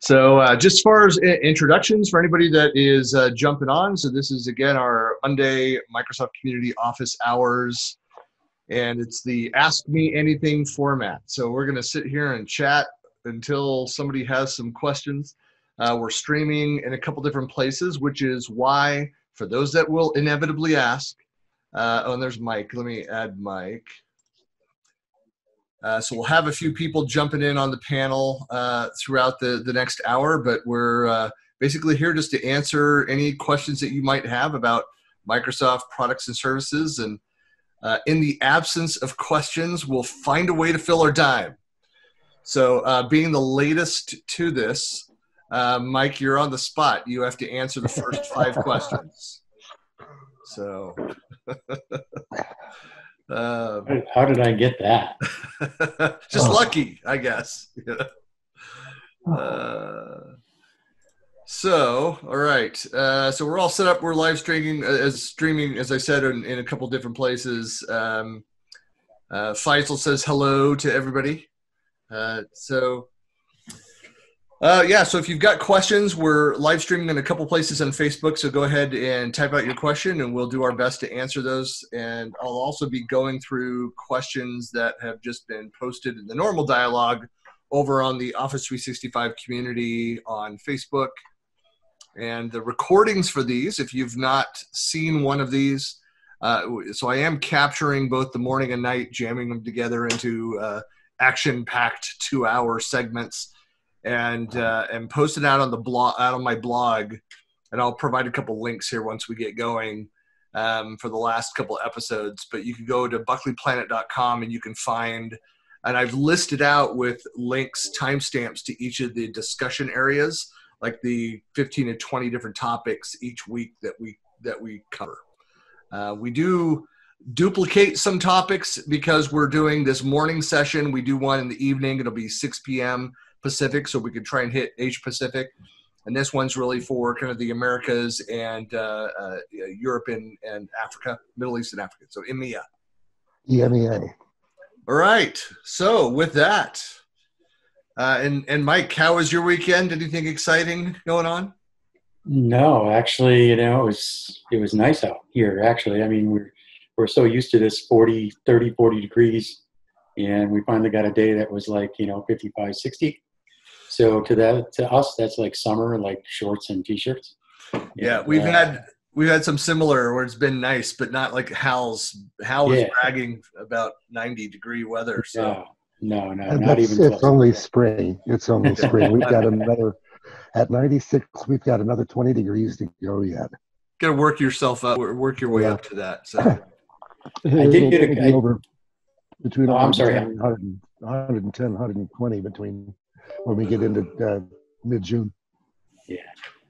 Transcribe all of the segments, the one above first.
So just as far as introductions for anybody that is jumping on, so this is, again, our Monday Microsoft Community Office Hours, and it's the Ask Me Anything format. So we're going to sit here and chat until somebody has some questions. We're streaming in a couple different places, which is why, for those that will inevitably ask, oh, and there's Mike. Let me add Mike. So we'll have a few people jumping in on the panel throughout the next hour, but we're basically here just to answer any questions that you might have about Microsoft products and services. And in the absence of questions, we'll find a way to fill our time. So being the latest to this, Mike, you're on the spot. You have to answer the first 5 questions. So... how did I get that? Just lucky, I guess. So, all right. So we're all set up. We're live streaming, as I said, in a couple different places. Faisal says hello to everybody. Yeah, so if you've got questions, we're live streaming in a couple places on Facebook, so go ahead and type out your question, and we'll do our best to answer those. And I'll also be going through questions that have just been posted in the normal dialogue over on the Office 365 community on Facebook. And the recordings for these, if you've not seen one of these, so I am capturing both the morning and night, jamming them together into action-packed 2-hour segments. And post it out on the blog, out on my blog, and I'll provide a couple links here once we get going for the last couple episodes. But you can go to BuckleyPlanet.com and you can find, and I've listed out with links, timestamps to each of the discussion areas, like the 15 to 20 different topics each week that we cover. We do duplicate some topics because we're doing this morning session. We do one in the evening. It'll be 6 p.m. Pacific, so we could try and hit Asia Pacific, and this one's really for kind of the Americas and Europe and Africa, Middle East and Africa, so EMEA. EMEA. All right, so with that, and Mike, how was your weekend? Anything exciting going on? No, actually, you know, it was nice out here, actually. I mean, we're so used to this 40 degrees, and we finally got a day that was like, you know, 55, 60. So to us, that's like summer, like shorts and t-shirts. Yeah, we've had some similar where it's been nice, but not like Hal was bragging about 90-degree weather. So no, not even close. It's only spring. It's only spring. We've got another at 96. We've got another 20 degrees to go yet. Got to work yourself up, work your way up to that. So I did get a over. Between 110, 120 between when we get into mid-June. Yeah.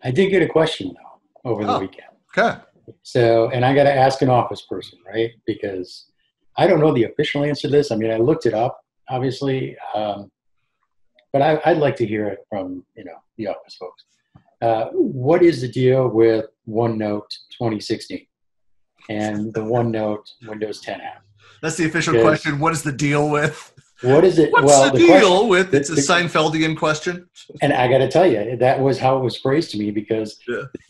I did get a question, though, over the weekend. Okay. So, and I got to ask an office person, right? Because I don't know the official answer to this. I mean, I looked it up, obviously. But I'd like to hear it from, you know, the office folks. What is the deal with OneNote 2016 and the OneNote Windows 10 app? That's the official question. What is the deal with? What is it? What's the deal with? It's a Seinfeldian question. And I got to tell you, that was how it was phrased to me because,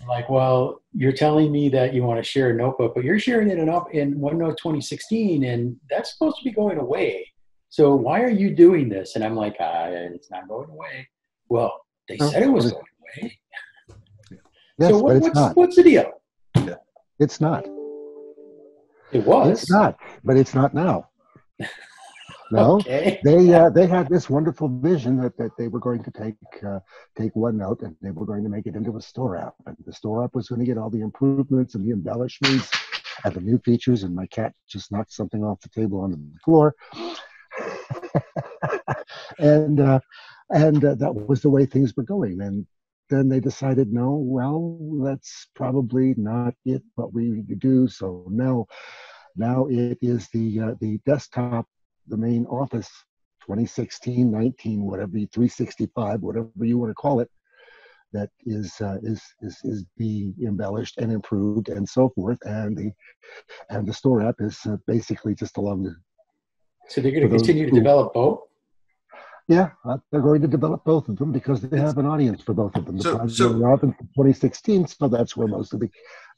like, well, you're telling me that you want to share a notebook, but you're sharing it in OneNote 2016, and that's supposed to be going away. So why are you doing this? And I'm like, it's not going away. Well, they said it was going away. Yes, so what's the deal? Yeah. It's not. It was. It's not, but it's not now. No, okay. They had this wonderful vision that they were going to take OneNote and they were going to make it into a store app. And the store app was going to get all the improvements and the embellishments and the new features. And my cat just knocked something off the table onto the floor. and that was the way things were going. And then they decided, no, well, that's probably not it, what we need to do. So now it is the desktop, the main Office 2016, 19, whatever, 365, whatever you want to call it, that is being embellished and improved and so forth. And the store app is basically just along the. So they're going to continue to develop both? Yeah, they're going to develop both of them because they have an audience for both of them. So, the 2016, so that's where most of the,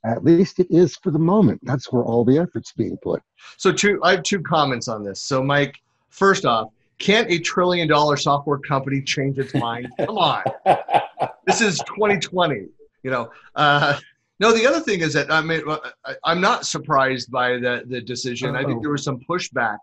at least it is for the moment, that's where all the effort's being put. So I have two comments on this. So Mike, first off, can't a trillion-dollar software company change its mind? Come on. This is 2020, you know. No, the other thing is that I'm not surprised by the decision. I think there was some pushback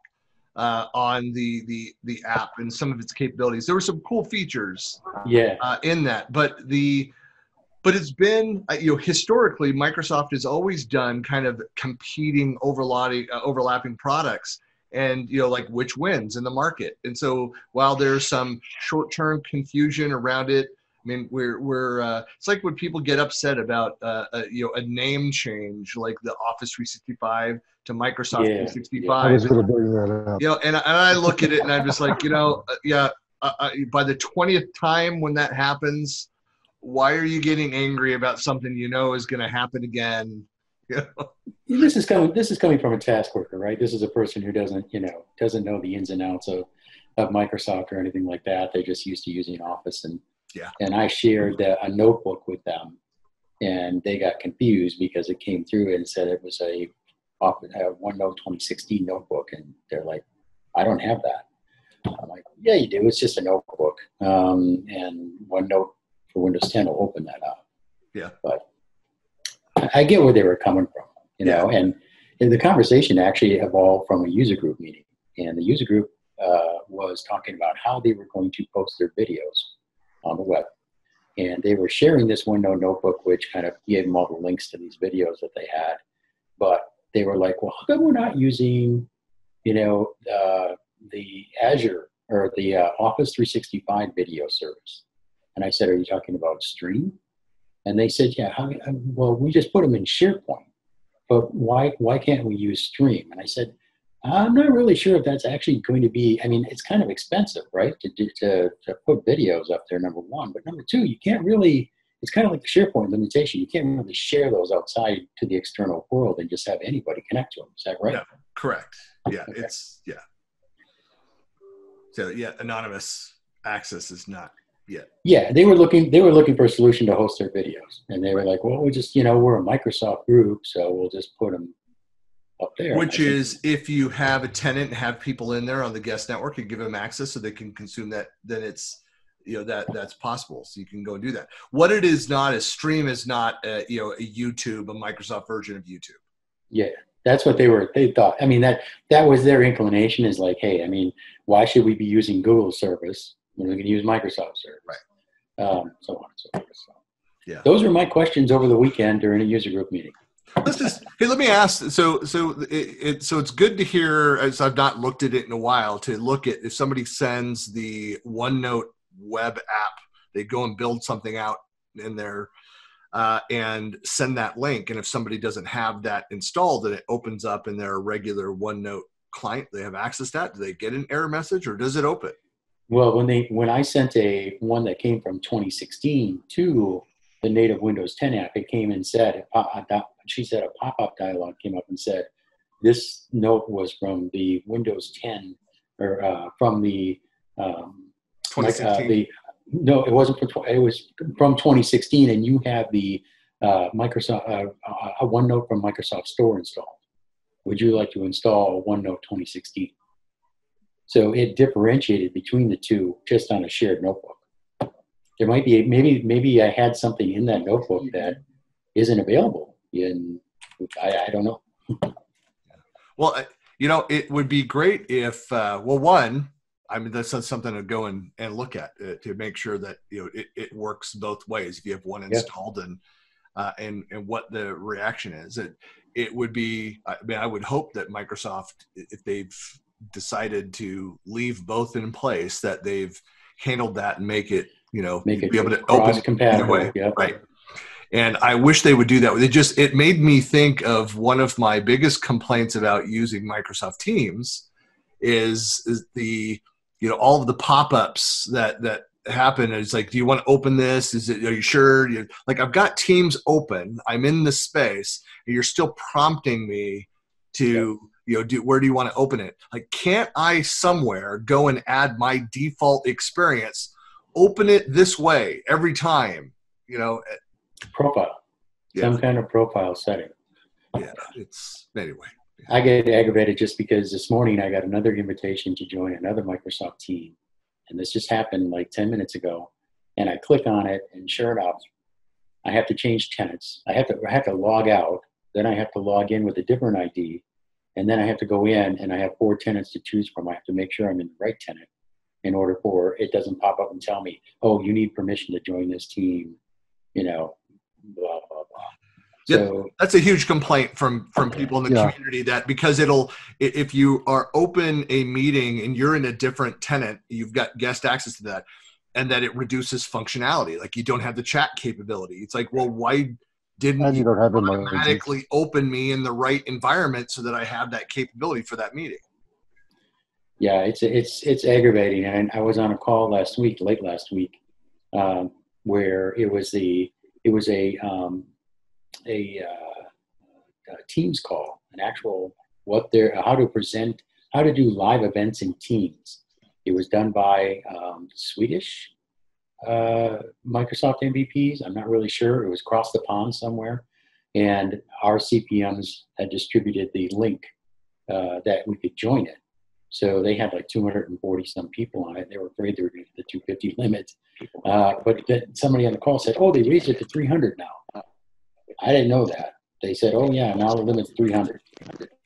on the app and some of its capabilities. There were some cool features, yeah, in that. But it's been, you know, historically Microsoft has always done kind of competing, overlapping products, and you know, like which wins in the market. And so while there's some short-term confusion around it, I mean, it's like when people get upset about you know, a name change, like the Office 365. To Microsoft 365, yeah. I was going to bring that up. You know, and I look at it and I'm just like, you know, yeah. By the 20th time when that happens, why are you getting angry about something you know is going to happen again? You know? This is coming from a task worker, right? This is a person who doesn't know the ins and outs of Microsoft or anything like that. They're just used to using Office, and I shared a notebook with them, and they got confused because it came through and said it was a OneNote 2016 notebook, and they're like, I don't have that. I'm like, yeah, you do. It's just a notebook, and OneNote for Windows 10 will open that up. Yeah, but I get where they were coming from, you know. Yeah. And the conversation actually evolved from a user group meeting, and the user group was talking about how they were going to post their videos on the web, and they were sharing this OneNote notebook, which kind of gave them all the links to these videos that they had, but they were like, well, how come we're not using, you know, the Azure or the Office 365 video service? And I said, are you talking about Stream? And they said, yeah, well, we just put them in SharePoint, but why can't we use Stream? And I said, I'm not really sure if that's actually going to be, I mean, it's kind of expensive, right, to put videos up there, number one. But number two, you can't really, it's kind of like the SharePoint limitation. You can't really share those outside to the external world and just have anybody connect to them. Is that right? No, correct. Yeah, okay. So yeah, anonymous access is not yet. Yeah, they were looking for a solution to host their videos, and they were like, well, we just, you know, we're a Microsoft group, so we'll just put them up there. Which is, if you have a tenant and have people in there on the guest network and give them access so they can consume that, then it's, you know, that's possible. So you can go and do that. What it is not is Stream is not you know, a YouTube, a Microsoft version of YouTube. Yeah, that's what they thought. I mean, that was their inclination, is like, hey, I mean, why should we be using Google service when we can use Microsoft service? Right. So on and so forth. So. Yeah. Those are my questions over the weekend during a user group meeting. Let me ask. So it's good to hear, as I've not looked at it in a while, to look at if somebody sends the OneNote web app, they go and build something out in there and send that link, and if somebody doesn't have that installed, then it opens up in their regular OneNote client. They have access to that. Do they get an error message, or does it open? Well, when I sent one that came from 2016 to the native Windows 10 app, it came and said, she said a pop-up dialog came up and said, this note was from the Windows 10 or from the it wasn't for. It was from 2016, and you have the Microsoft OneNote from Microsoft Store installed. Would you like to install OneNote 2016? So it differentiated between the two just on a shared notebook. There might be maybe I had something in that notebook that isn't available. I don't know. Well, you know, it would be great if one. I mean, that's something to go and look at to make sure that, you know, it works both ways. If you have one installed and what the reaction is, it would be, I mean, I would hope that Microsoft, if they've decided to leave both in place, that they've handled that and make it, you know, be able to open compatible way. Yep. Right. And I wish they would do that. It made me think of one of my biggest complaints about using Microsoft Teams is the, you know, all of the pop-ups that happen. It's like, do you want to open this? Are you sure? Like, I've got Teams open. I'm in the space. And you're still prompting me to where do you want to open it? Like, can't I somewhere go and add my default experience, open it this way every time, Profile. Yeah. Some kind of profile setting. Yeah, anyway. Yeah. I get aggravated just because this morning I got another invitation to join another Microsoft team. And this just happened like 10 minutes ago. And I click on it, and sure enough, I have to change tenants. I have to log out. Then I have to log in with a different ID. And then I have to go in, and I have 4 tenants to choose from. I have to make sure I'm in the right tenant in order for it doesn't pop up and tell me, oh, you need permission to join this team, blah, blah, blah. Yeah, so, that's a huge complaint from people in the community, that because if you are open a meeting and you're in a different tenant, you've got guest access to that, and that it reduces functionality. Like, you don't have the chat capability. It's like, well, why didn't you automatically open me in the right environment so that I have that capability for that meeting? Yeah, it's aggravating. And I was on a call last week, late last week, where it was a Teams call, an actual how to do live events in Teams. It was done by Swedish Microsoft MVPs. I'm not really sure. It was across the pond somewhere, and our CPMs had distributed the link that we could join it. So they had like 240 some people on it. They were afraid they were going to hit the 250 limit. But then somebody on the call said, oh, they raised it to 300 now. I didn't know that. They said, oh, yeah, now the limit's 300.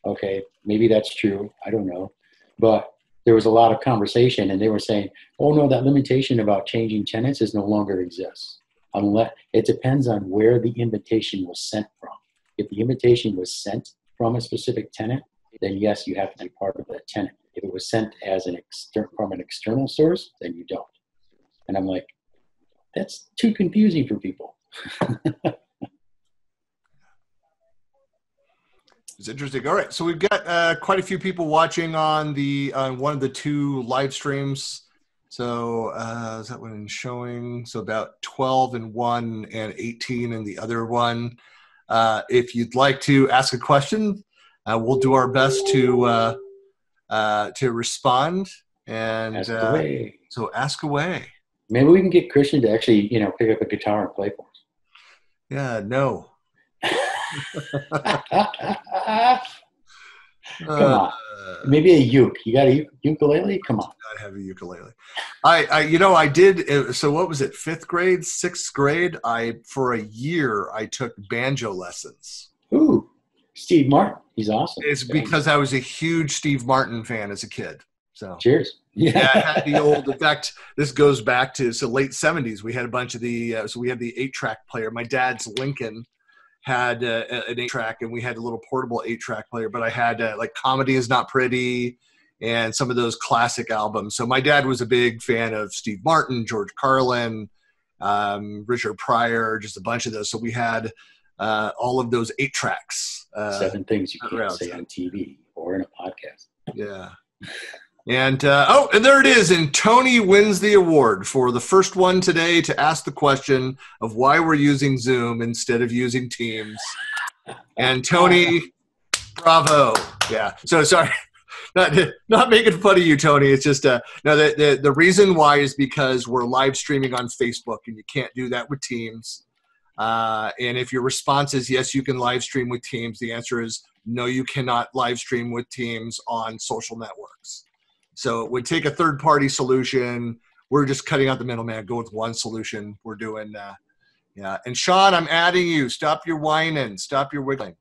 Okay, maybe that's true. I don't know. But there was a lot of conversation, and they were saying, oh, no, that limitation about changing tenants is no longer exists. Unless it depends on where the invitation was sent from. If the invitation was sent from a specific tenant, then yes, you have to be part of that tenant. If it was sent as from an external source, then you don't. And I'm like, that's too confusing for people. It's interesting. All right, so we've got quite a few people watching on the one of the 2 live streams. So is that one showing? So about 12 in one and 18 in the other one. If you'd like to ask a question, we'll do our best to respond, and ask away. So ask away. Maybe we can get Christian to actually, pick up a guitar and play for us. Yeah, no. Come on, maybe a uke. You got a ukulele? Come on. I have a ukulele. I did. So what was it? 5th grade, 6th grade. For a year I took banjo lessons. Ooh. Steve Martin, he's awesome. It's because I was a huge Steve Martin fan as a kid. So cheers. Yeah, I had the old. In fact, this goes back to late '70s. We had a bunch of the. So we had the 8-track player. My dad's Lincoln had an 8-track, and we had a little portable 8-track player. But I had like "Comedy Is Not Pretty" and some of those classic albums. So my dad was a big fan of Steve Martin, George Carlin, Richard Pryor, just a bunch of those. So we had. All of those 8 tracks. 7 things you can't say on TV or in a podcast. Yeah. And, and there it is. And Tony wins the award for the first one today to ask the question of why we're using Zoom instead of using Teams. And Tony, bravo. Yeah. So sorry. Not making fun of you, Tony. It's just no. The reason why is because we're live streaming on Facebook, and you can't do that with Teams. And if your response is, yes, you can live stream with Teams, the answer is, no, you cannot live stream with Teams on social networks. So it would take a third-party solution. We're just cutting out the middleman, go with one solution. We're doing, yeah. And Sean, I'm adding you. Stop your whining. Stop your wiggling.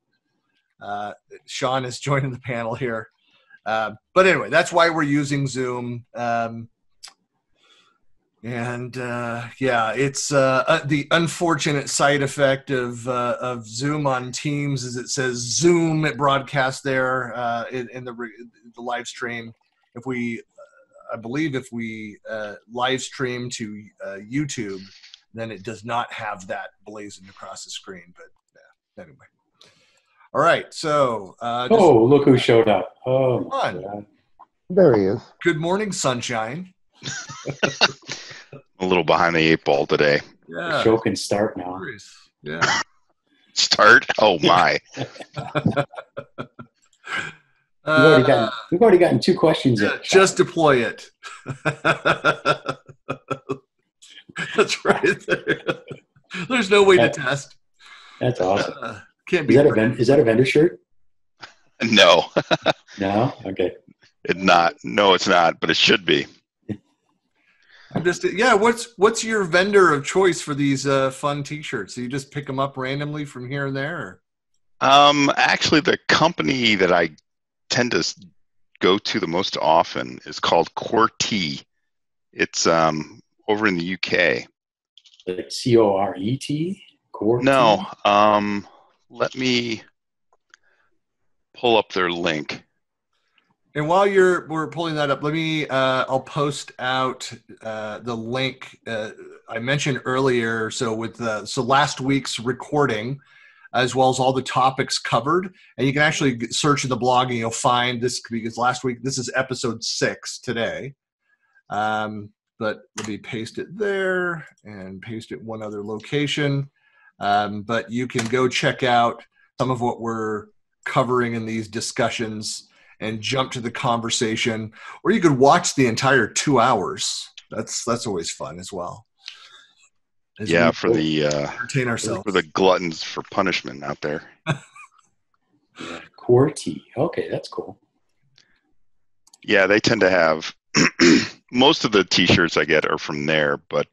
Sean is joining the panel here. But anyway, that's why we're using Zoom. And it's the unfortunate side effect of Zoom on Teams is it says Zoom it broadcast there in the live stream. If we, I believe, if we live stream to YouTube, then it does not have that blazoned across the screen. But anyway, all right. So look who showed up! Oh, God. There he is. Good morning, sunshine. A little behind the 8 ball today. Yeah. The show can start now. Yeah. Start? Oh, my. We've already gotten two questions. Yeah, just deploy it. That's right. There's no way to test. That's awesome. Can't be. Is that a vendor shirt? No. No? Okay. It's not, but it should be. What's your vendor of choice for these fun T-shirts? Do you just pick them up randomly from here and there? Actually, the company that I tend to go to the most often is called Core T. It's over in the UK. Like C-O-R-E-T? Core? No. Let me pull up their link. And while we're pulling that up, let me I'll post out the link I mentioned earlier. So so last week's recording, as well as all the topics covered, and you can actually search in the blog and you'll find this, because last week, this is episode 6 today. But let me paste it there and paste it one other location. But you can go check out some of what we're covering in these discussions and jump to the conversation, or you could watch the entire 2 hours. That's always fun as well. Entertain ourselves. For the gluttons for punishment out there. Core Tea. Okay, that's cool. Yeah, they tend to have most of the T-shirts I get are from there, but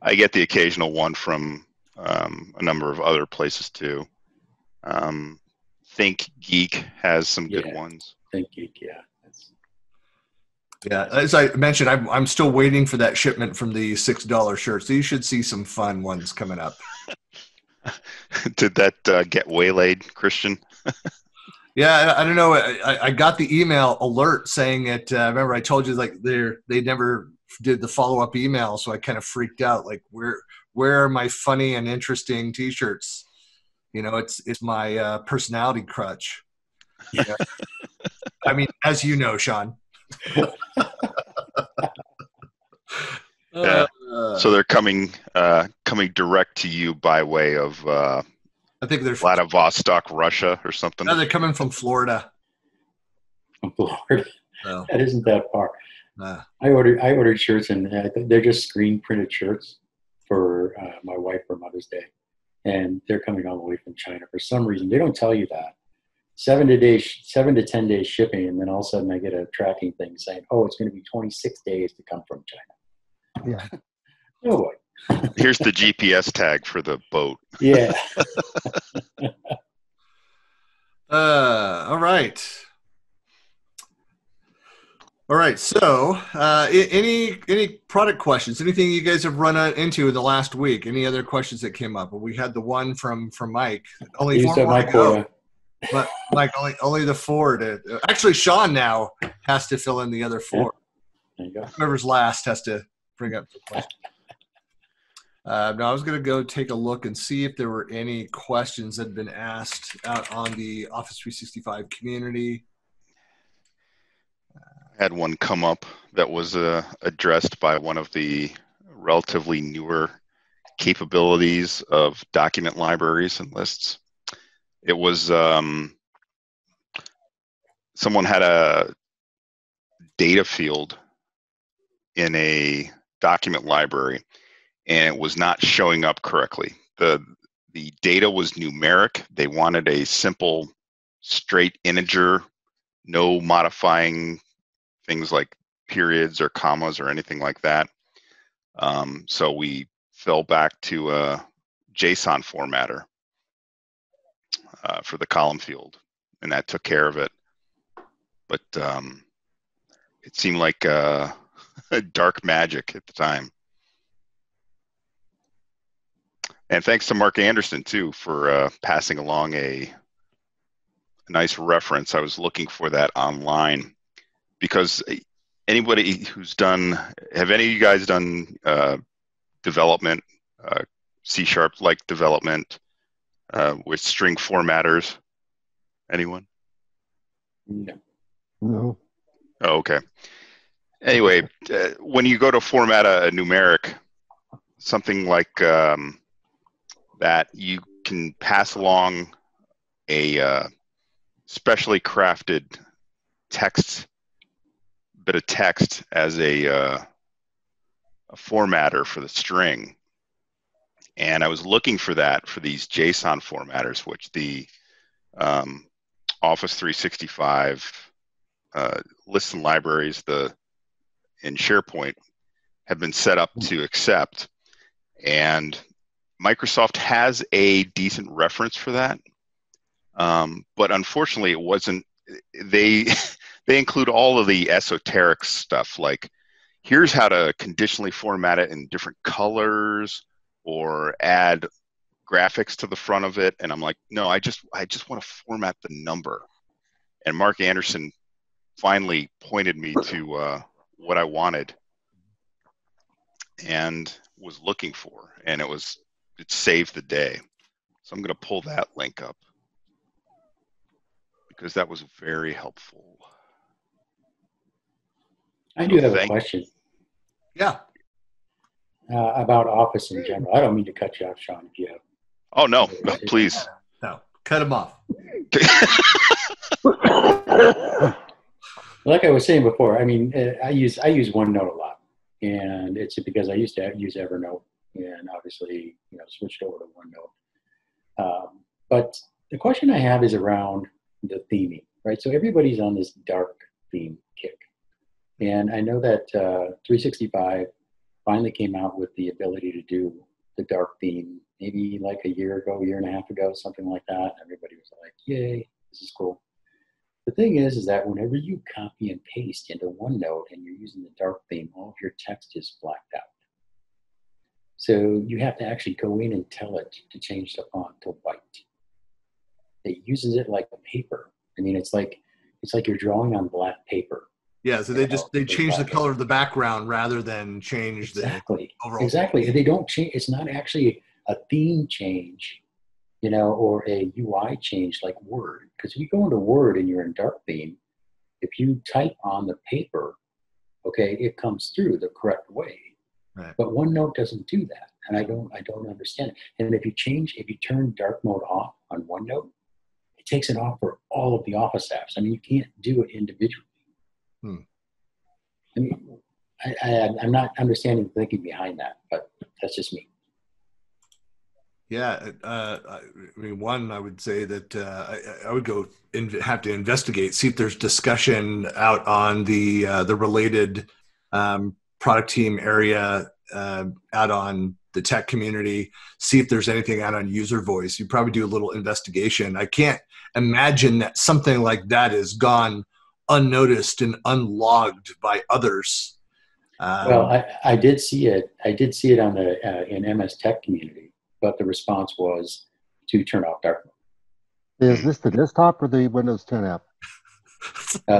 I get the occasional one from a number of other places too. Think Geek has some good ones. Think Geek, yeah. Yeah, as I mentioned, I'm still waiting for that shipment from the $6 shirts. So you should see some fun ones coming up. Did that get waylaid, Christian? Yeah, I don't know. I got the email alert saying it. Remember, I told you like they never did the follow up email, so I kind of freaked out. Like, where are my funny and interesting T-shirts? You know, it's my personality crutch. You know? I mean, as you know, Sean. So they're coming direct to you by way of I think they're Vladivostok, Russia, or something. No, they're coming from Florida. Oh. That isn't that far. I ordered shirts, and they're just screen printed shirts for my wife for Mother's Day, and they're coming all the way from China for some reason. They don't tell you that. 7 to 10 day shipping, and then all of a sudden I get a tracking thing saying, "Oh, it's going to be 26 days to come from China." Yeah. No way. Here's the GPS tag for the boat. Yeah. All right. All right. So, any product questions? Anything you guys have run into in the last week? Any other questions that came up? Well, we had the one from Mike. Only 4 more to go. But like only the 4 to actually Sean now has to fill in the other 4. There you go. Whoever's last has to bring up the question. Now I was going to go take a look and see if there were any questions that had been asked out on the Office 365 community. I had one come up that was addressed by one of the relatively newer capabilities of document libraries and lists. It was someone had a data field in a document library, and it was not showing up correctly. The data was numeric. They wanted a simple, straight integer, no modifying things like periods or commas or anything like that. So we fell back to a JSON formatter for the column field, and that took care of it. But it seemed like dark magic at the time. And thanks to Mark Anderson too for passing along a nice reference. I was looking for that online because anybody who's done, have any of you guys done development, C# like development? With string formatters, anyone? No. Oh, okay. Anyway, when you go to format a numeric, something like that, you can pass along a specially crafted text as a formatter for the string. And I was looking for that for these JSON formatters, which the Office 365 lists and libraries in SharePoint have been set up to accept. And Microsoft has a decent reference for that. But unfortunately, it wasn't, they include all of the esoteric stuff, like here's how to conditionally format it in different colors or add graphics to the front of it. And I'm like, no, I just want to format the number. And Mark Anderson finally pointed me to what I wanted and was looking for. And it saved the day. So I'm going to pull that link up, because that was very helpful. I do have a question. Yeah. About Office in general. I don't mean to cut you off, Sean, if you have. Oh, no, no, please. No, cut him off. Like I was saying before, I mean, I use OneNote a lot. And it's because I used to use Evernote and obviously, you know, switched over to OneNote. But the question I have is around the theming, right? So everybody's on this dark theme kick. And I know that 365 finally came out with the ability to do the dark theme, maybe like a year ago, year and a half ago, something like that. Everybody was like, yay, this is cool. The thing is that whenever you copy and paste into OneNote and you're using the dark theme, all of your text is blacked out. So you have to actually go in and tell it to change the font to white. It uses it like paper. I mean, it's like you're drawing on black paper. Yeah, so they change the color of the background rather than change the overall. Exactly. They don't change. It's not actually a theme change, you know, or a UI change like Word. Because if you go into Word and you're in dark theme, if you type on the paper, okay, it comes through the correct way. Right. But OneNote doesn't do that, and I don't understand it. And if you turn dark mode off on OneNote, it takes it off for all of the Office apps. I mean, you can't do it individually. Hmm. I mean, I'm not understanding the thinking behind that, but that's just me. Yeah, I mean, one, I would say that I would go and have to investigate, see if there's discussion out on the related product team area, out on the tech community, see if there's anything out on user voice. You probably do a little investigation. I can't imagine that something like that is gone unnoticed and unlogged by others. Well, I did see it. I did see it on the in MS Tech community, but the response was to turn off dark mode. Is this the desktop or the Windows 10 app?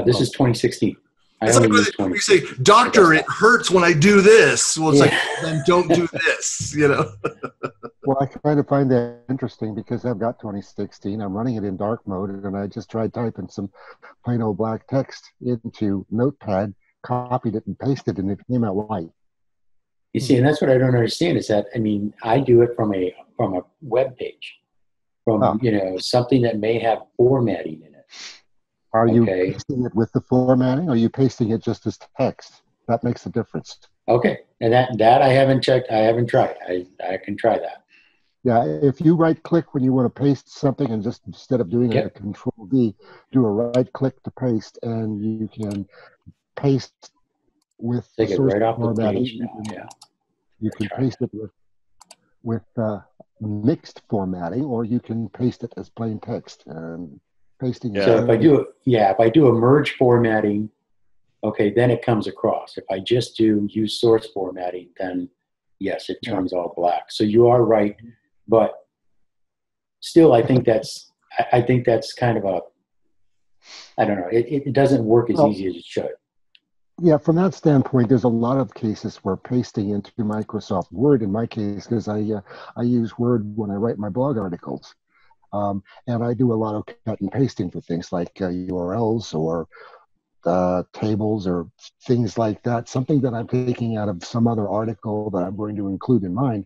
This is 2016. It's like when you say, "Doctor, it hurts when I do this." Well, it's like, then don't do this, you know. Well, I kind of find that interesting because I've got 2016. I'm running it in dark mode, and I just tried typing some plain old black text into Notepad, copied it and pasted, and it came out white. You see, and that's what I don't understand is that, I mean, I do it from a web page, from you know, something that may have formatting in it. Are you pasting it with the formatting, or are you pasting it just as text? That makes a difference. Okay, and that I haven't checked. I haven't tried. I can try that. Yeah, if you right-click when you want to paste something, and just instead of doing a Control D, do a right-click to paste, and you can paste with take it right off the page. Yeah, you can paste it with mixed formatting, or you can paste it as plain text and. Pasting. Yeah. So if I do a merge formatting, okay, then it comes across. If I just do use source formatting, then yes, it turns all black. So you are right, but still, I think that's kind of a, I don't know. It doesn't work as easy as it should. Yeah, from that standpoint, there's a lot of cases where pasting into Microsoft Word, in my case, because I use Word when I write my blog articles. And I do a lot of cut and pasting for things like URLs or tables or things like that, something that I'm taking out of some other article that I'm going to include in mine.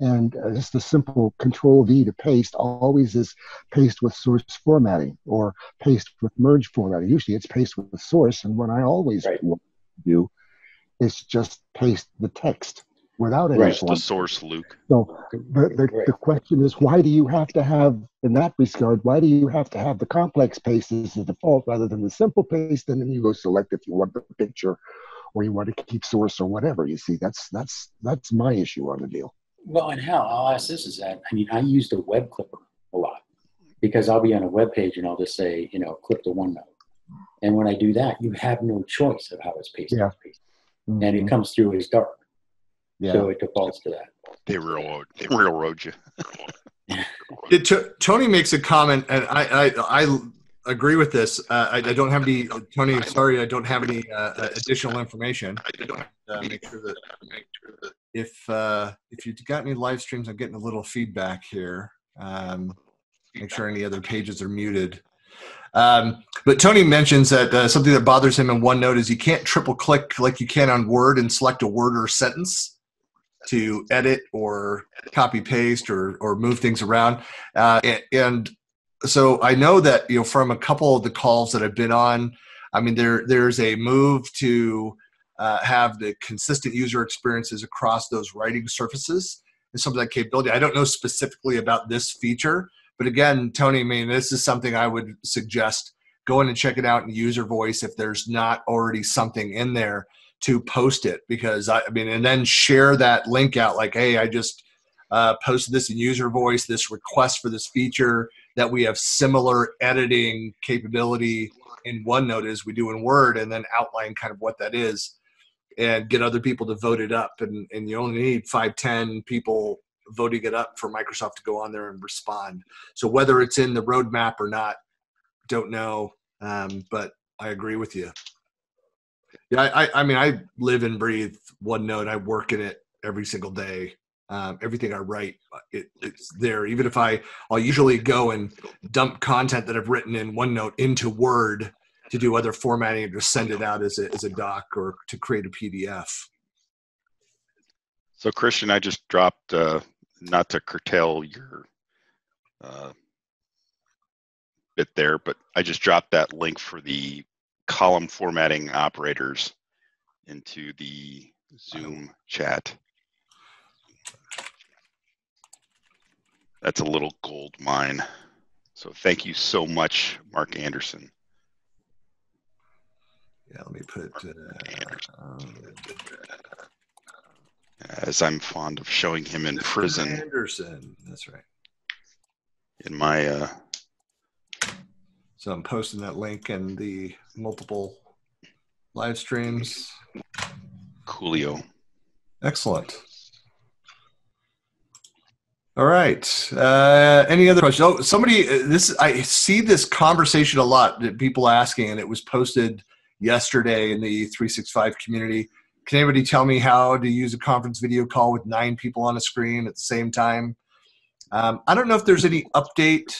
And just a simple Control-V to paste always is paste with source formatting or paste with merge formatting. Usually it's paste with the source, and what I always want to do is just paste the text without any the source, Luke. So the question is, why do you have to have, in that regard, why do you have to have the complex paste as the default rather than the simple paste? And then you go select if you want the picture or you want to keep source or whatever. You see, that's my issue on the deal. Well, and Hal, I'll ask this is that, I mean, I use the web clipper a lot because I'll be on a web page and I'll just say, you know, clip to OneNote. And when I do that, you have no choice of how it's pasted. Yeah. Mm-hmm. And it comes through as dark. Yeah. So it defaults to that. They railroad you. Tony makes a comment, and I agree with this. I don't have any, Tony, sorry, I don't have any additional information. I don't have make sure that if you've got any live streams, I'm getting a little feedback here. Make sure any other pages are muted. But Tony mentions that something that bothers him in OneNote is you can't triple click like you can on Word and select a word or a sentence to edit or copy paste or move things around. And so I know that, you know, from a couple of the calls that I've been on, I mean, there's a move to have the consistent user experiences across those writing surfaces and some of that capability. I don't know specifically about this feature, but again, Tony, I mean, this is something I would suggest go in and check it out in user voice if there's not already something in there to post it, because I mean, and then share that link out like, hey, I just posted this in user voice, this request for this feature that we have similar editing capability in OneNote as we do in Word, and then outline kind of what that is and get other people to vote it up. And you only need 5-10 people voting it up for Microsoft to go on there and respond. So whether it's in the roadmap or not, don't know, but I agree with you. Yeah, I mean, I live and breathe OneNote. I work in it every single day. Everything I write, it's there. Even if I'll usually go and dump content that I've written in OneNote into Word to do other formatting and just send it out as a doc or to create a PDF. So, Christian, I just dropped, not to curtail your bit there, but I just dropped that link for the column formatting operators into the Zoom chat. That's a little gold mine. So thank you so much, Mark Anderson. Yeah, let me put as I'm fond of showing him in prison. Anderson, that's right. In my So I'm posting that link in the multiple live streams. Coolio. Excellent. All right. Any other questions? Oh, somebody, I see this conversation a lot that people asking, and it was posted yesterday in the 365 community. Can anybody tell me how to use a conference video call with 9 people on a screen at the same time? I don't know if there's any update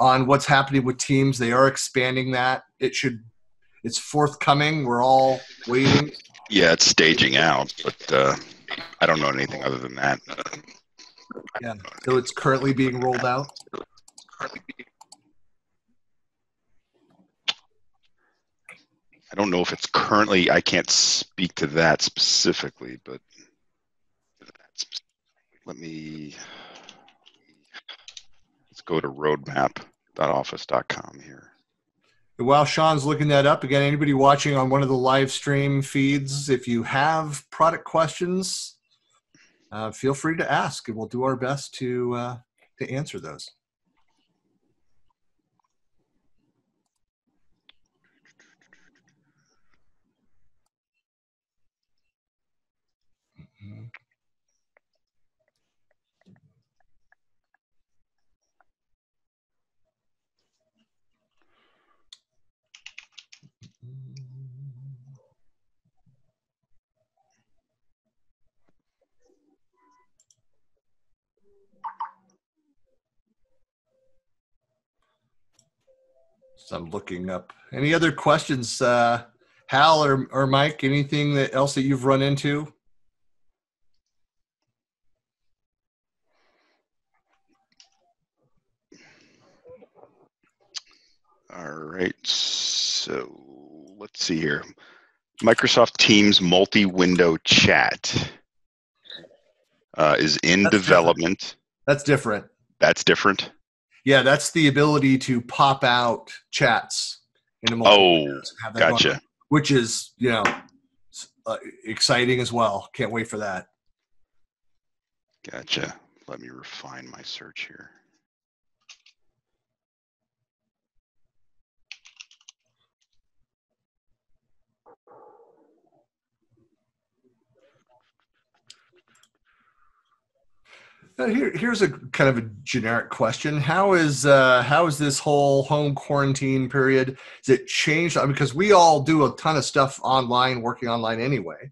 on what's happening with Teams. They are expanding that. It's forthcoming. We're all waiting. Yeah, it's staging out, but I don't know anything other than that. Yeah, so it's currently being rolled out. I don't know if it's currently, I can't speak to that specifically, but let me go to roadmap.office.com here. While Sean's looking that up, again, anybody watching on one of the live stream feeds, if you have product questions, feel free to ask, and we'll do our best to answer those. I'm looking up. Any other questions Hal or Mike, anything else that you've run into? All right, so let's see here. Microsoft Teams multi-window chat is in development. That's different. That's different? Yeah, that's the ability to pop out chats in a multi-window. Oh, gotcha. Going, which is, you know, exciting as well. Can't wait for that. Gotcha. Let me refine my search here. Here's a kind of a generic question. How is this whole home quarantine period? Has it changed? I mean, because we all do a ton of stuff online, working online anyway.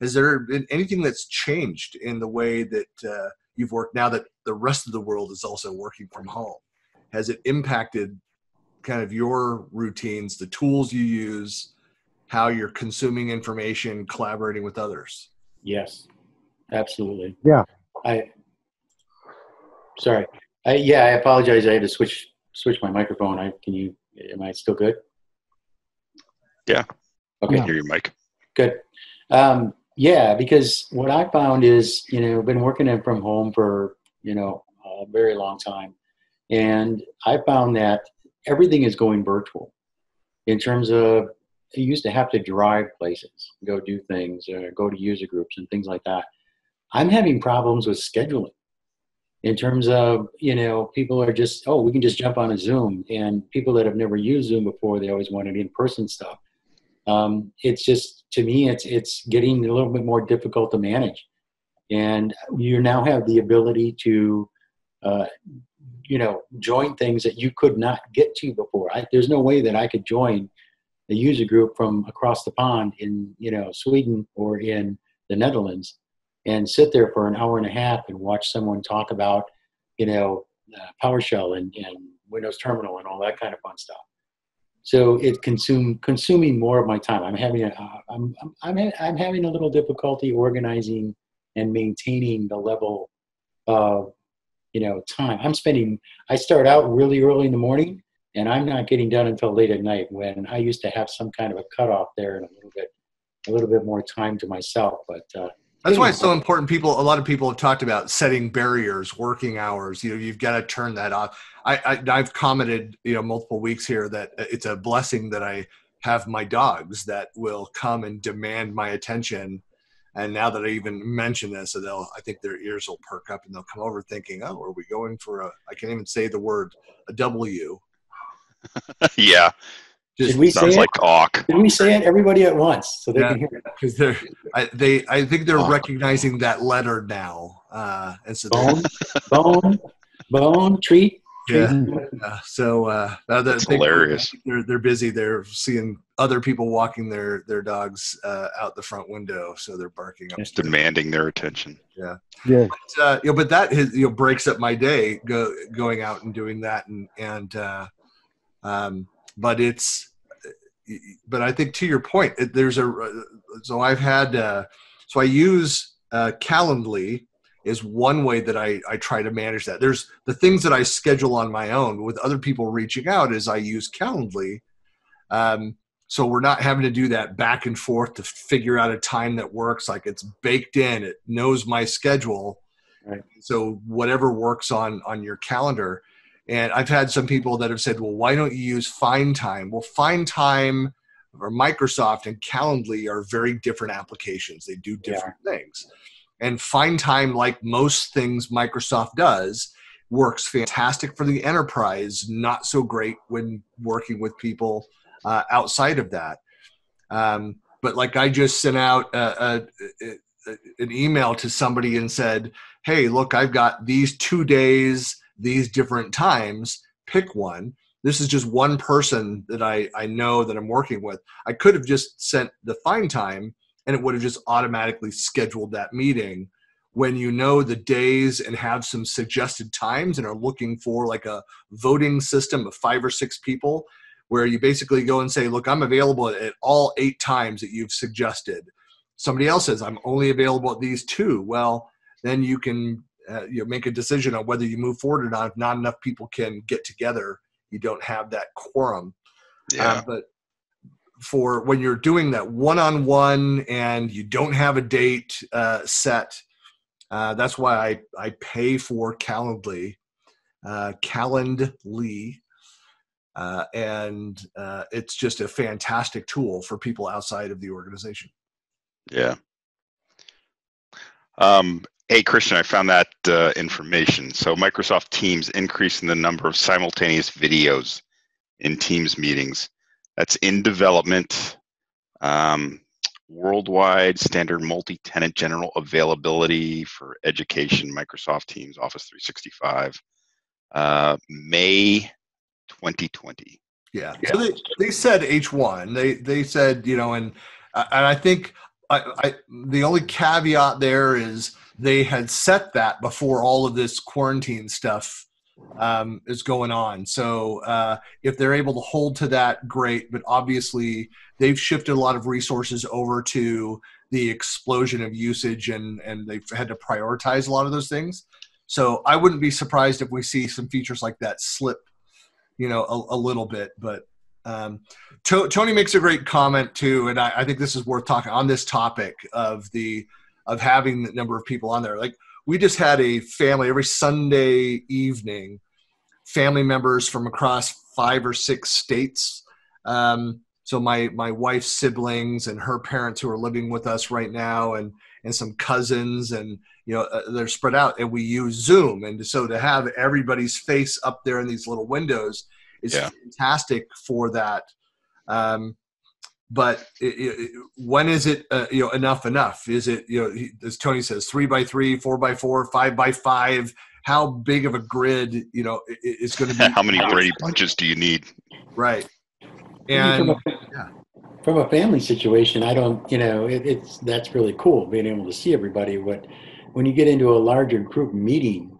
Is there been anything that's changed in the way that you've worked now that the rest of the world is also working from home? Has it impacted kind of your routines, the tools you use, how you're consuming information, collaborating with others? Yes, absolutely. Yeah. Sorry. I apologize. I had to switch my microphone. Am I still good? Yeah. Okay. I hear you, Mike. Good. Yeah, because what I found is, you know, I've been working from home for, you know, a very long time. And I found that everything is going virtual in terms of, you used to have to drive places, go do things, go to user groups and things like that. I'm having problems with scheduling. In terms of, you know, people are just, oh, we can just jump on a Zoom. And people that have never used Zoom before, they always wanted in-person stuff. It's just, to me, it's getting a little bit more difficult to manage. And you now have the ability to, you know, join things that you could not get to before. There's no way that I could join a user group from across the pond in, you know, Sweden or in the Netherlands and sit there for an hour and a half and watch someone talk about, you know, PowerShell and Windows Terminal and all that kind of fun stuff. So it consuming more of my time. I'm having a little difficulty organizing and maintaining the level of, you know, time. I start out really early in the morning and I'm not getting done until late at night when I used to have some kind of a cutoff there and a little bit more time to myself, but, that's why it's so important. A lot of people have talked about setting barriers, working hours. You know, you've got to turn that off. I've commented, you know, multiple weeks here that it's a blessing that I have my dogs that will come and demand my attention. And now that I even mention this, I think their ears will perk up and they'll come over thinking, oh, are we going for I can't even say the word, a W. Yeah. Did we say it? Everybody at once, so they can hear it. Because I think they're recognizing that letter now, and so bone, treat. Yeah. So that's hilarious. They're busy. They're seeing other people walking their dogs out the front window, so they're barking up, demanding their attention. Yeah. Yeah. But, you know, but that breaks up my day. Going out and doing that, But I think to your point, I use Calendly is one way that I try to manage that. There's the things that I schedule on my own with other people reaching out is I use Calendly. So we're not having to do that back and forth to figure out a time that works. Like it's baked in, it knows my schedule. Right. So whatever works on your calendar. And I've had some people that have said, well, why don't you use Find Time? Well, Find Time or Microsoft and Calendly are very different applications. They do different things. And Find Time, like most things Microsoft does, works fantastic for the enterprise, not so great when working with people outside of that. But like I just sent out an email to somebody and said, hey, look, I've got these 2 days, these different times, pick one. This is just one person that I know that I'm working with. I could have just sent the Find Time and it would have just automatically scheduled that meeting. When you know the days and have some suggested times and are looking for like a voting system of 5 or 6 people, where you basically go and say, look, I'm available at all 8 times that you've suggested. Somebody else says, I'm only available at these 2. Well, then you can you know, make a decision on whether you move forward or not. If not enough people can get together, you don't have that quorum. Yeah. But for when you're doing that one-on-one and you don't have a date set, that's why I pay for Calendly. And it's just a fantastic tool for people outside of the organization. Yeah. Hey, Christian, I found that information. So Microsoft Teams increasing the number of simultaneous videos in Teams meetings. That's in development. Worldwide standard multi-tenant general availability for education, Microsoft Teams, Office 365. May 2020. Yeah. So they said H1. They said, you know, and I think the only caveat there is they had set that before all of this quarantine stuff is going on. So if they're able to hold to that, great. But obviously they've shifted a lot of resources over to the explosion of usage, and they've had to prioritize a lot of those things. So I wouldn't be surprised if we see some features like that slip, you know, a little bit. But Tony makes a great comment too, and I think this is worth talking on this topic of having the number of people on there. Like, we just had a family every Sunday evening, family members from across 5 or 6 states. So my wife's siblings and her parents who are living with us right now, and some cousins, and you know, they're spread out, and we use Zoom. And so to have everybody's face up there in these little windows is fantastic for that. But when is it, you know, enough? Is it, you know, as Tony says, 3 by 3, 4 by 4, 5 by 5, how big of a grid, you know, it's going to be. How many Brady punches do you need? Right. And from a family situation, I don't, you know, that's really cool being able to see everybody. When you get into a larger group meeting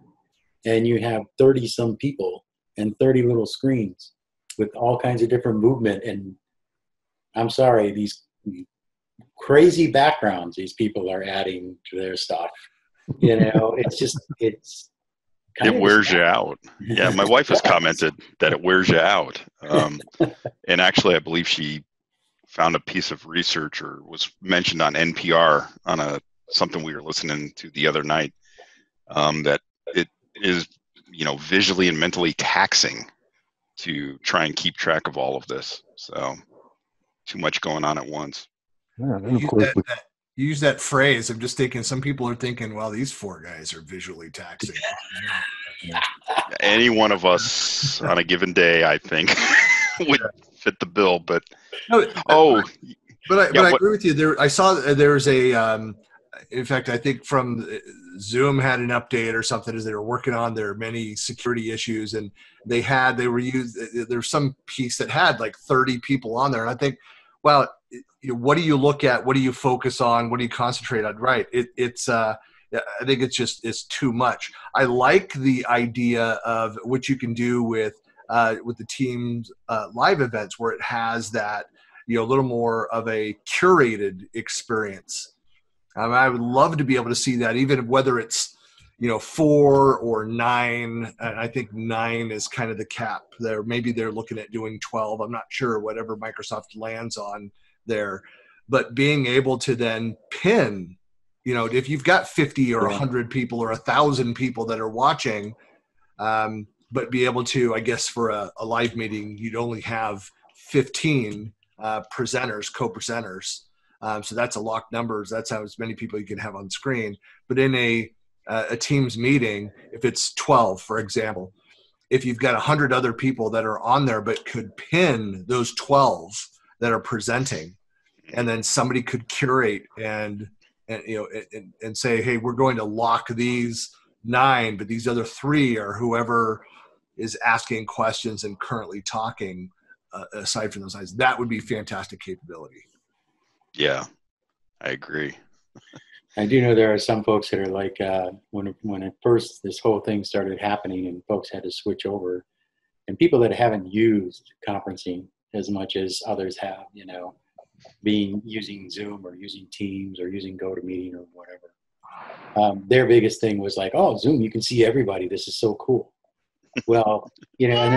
and you have 30-some people and 30 little screens with all kinds of different movement, and I'm sorry, these crazy backgrounds these people are adding to their stuff, you know, it's kind of wears you out. Yeah, my wife has commented that it wears you out. And actually, I believe she found a piece of research, or was mentioned on NPR on something we were listening to the other night, that it is, you know, visually and mentally taxing to try and keep track of all of this. So too much going on at once. Yeah, and of course you use that phrase. I'm just thinking some people are thinking, well, these 4 guys are visually taxing. Any one of us on a given day, I think, would fit the bill. But I agree with you. I saw there's a. In fact, I think from Zoom had an update or something as they were working on their many security issues, and there's some piece that had like 30 people on there. And I think, wow, what do you look at? What do you focus on? What do you concentrate on? Right. I think it's too much. I like the idea of what you can do with the Teams live events, where it has that, you know, a little more of a curated experience. I would love to be able to see that, even whether it's, you know, 4 or 9. I think 9 is kind of the cap there. Maybe they're looking at doing 12. I'm not sure, whatever Microsoft lands on there. But being able to then pin, you know, if you've got 50 or 100 people or 1,000 people that are watching, but be able to, I guess, for a live meeting, you'd only have 15 co-presenters. So that's a locked numbers. That's how as many people you can have on screen. But in a Teams meeting, if it's 12, for example, if you've got 100 other people that are on there but could pin those 12 that are presenting, and then somebody could curate and you know, and say, hey, we're going to lock these 9, but these other 3 are whoever is asking questions and currently talking aside from those guys. That would be fantastic capability. Yeah, I agree. I do know there are some folks that are like, when at first this whole thing started happening and folks had to switch over, and people that haven't used conferencing as much as others have, you know, using Zoom or using Teams or using GoToMeeting or whatever. Their biggest thing was like, oh, Zoom, you can see everybody. This is so cool. Well, you know, and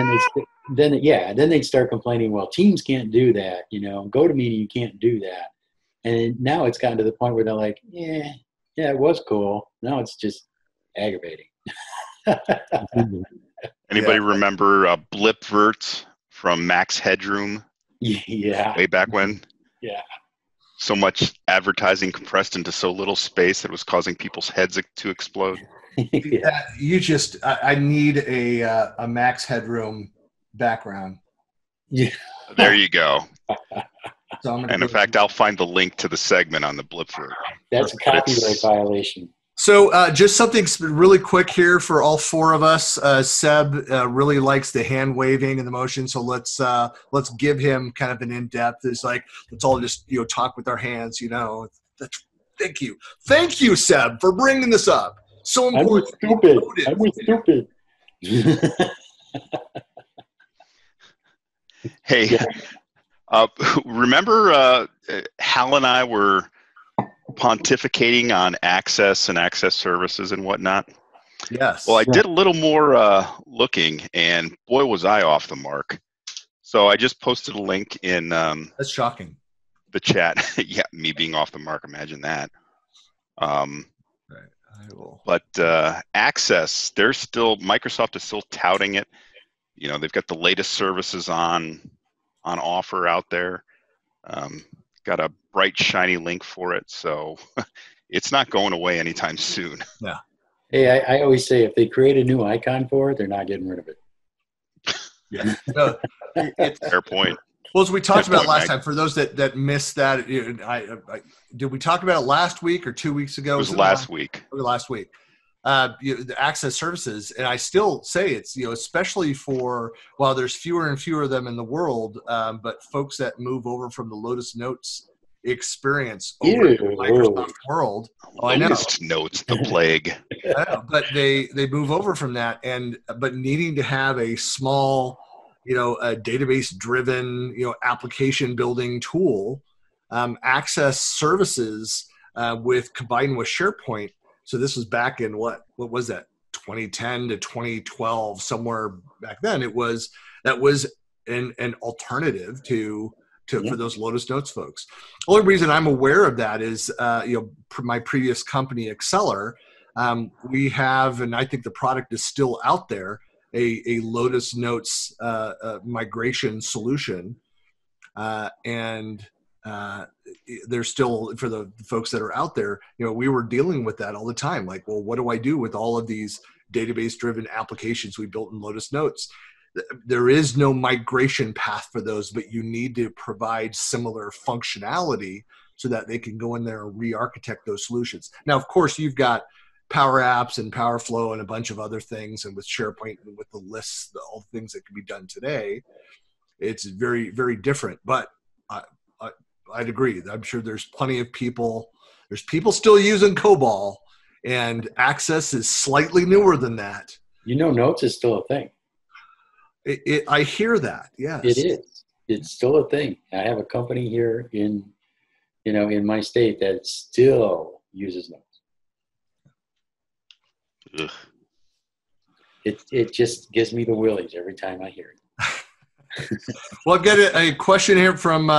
then they'd start complaining, well, Teams can't do that, you know, GoToMeeting, you can't do that. And now it's gotten to the point where they're like, yeah, it was cool. Now it's just aggravating. Anybody remember Blipverts from Max Headroom? Yeah. Way back when? Yeah. So much advertising compressed into so little space that it was causing people's heads to explode. Yeah. You just, I need a Max Headroom background. Yeah. There you go. So and in fact, I'll find the link to the segment on the Blipvert. That's a copyright violation. So just something really quick here for all four of us. Seb really likes the hand waving and the motion, so let's give him kind of an in-depth. It's like, let's all just, you know, talk with our hands, you know. Thank you. Thank you, Seb, for bringing this up. So important. I was stupid. Hey. Yeah. Remember Hal and I were pontificating on access and access services and whatnot? Yes. Well, I did a little more looking, and boy, was I off the mark. So I just posted a link in that's shocking. The chat. Yeah, me being off the mark, imagine that. Right. I will. But access, they're still, Microsoft is still touting it. You know, they've got the latest services on offer out there. Got a bright shiny link for it, so it's not going away anytime soon. Yeah. Hey, I always say if they create a new icon for it, they're not getting rid of it. Yeah. No, it's, fair point. Well, as we talked about last time, for those that missed that, did we talk about it last week or 2 weeks ago? It was last week. Last week. The access services, and I still say it's, you know, especially for, while there's fewer and fewer of them in the world, but folks that move over from the Lotus Notes experience over to the Microsoft world. Oh, I know. Lotus Notes, the plague. I know, but they move over from that, but needing to have a small, you know, a database-driven, you know, application-building tool, access services combined with SharePoint. So this was back in what was that, 2010 to 2012, somewhere back then. That was an alternative to for those Lotus Notes folks. Only reason I'm aware of that is you know, my previous company, Exceller, we have, and I think the product is still out there, a Lotus Notes migration solution, there's still, for the folks that are out there, you know, we were dealing with that all the time. Like, well, what do I do with all of these database-driven applications we built in Lotus Notes? There is no migration path for those, but you need to provide similar functionality so that they can go in there and re-architect those solutions. Now, of course, you've got Power Apps and Power Flow and a bunch of other things, and with SharePoint and with the lists, all the things that can be done today, it's very, very different. But I'd agree. I'm sure there's plenty of people. There's people still using COBOL, and Access is slightly newer than that. You know, Notes is still a thing. I hear that. Yes, it is. It's still a thing. I have a company here in my state that still uses Notes. Ugh. It just gives me the willies every time I hear it. Well, I've got a question here from,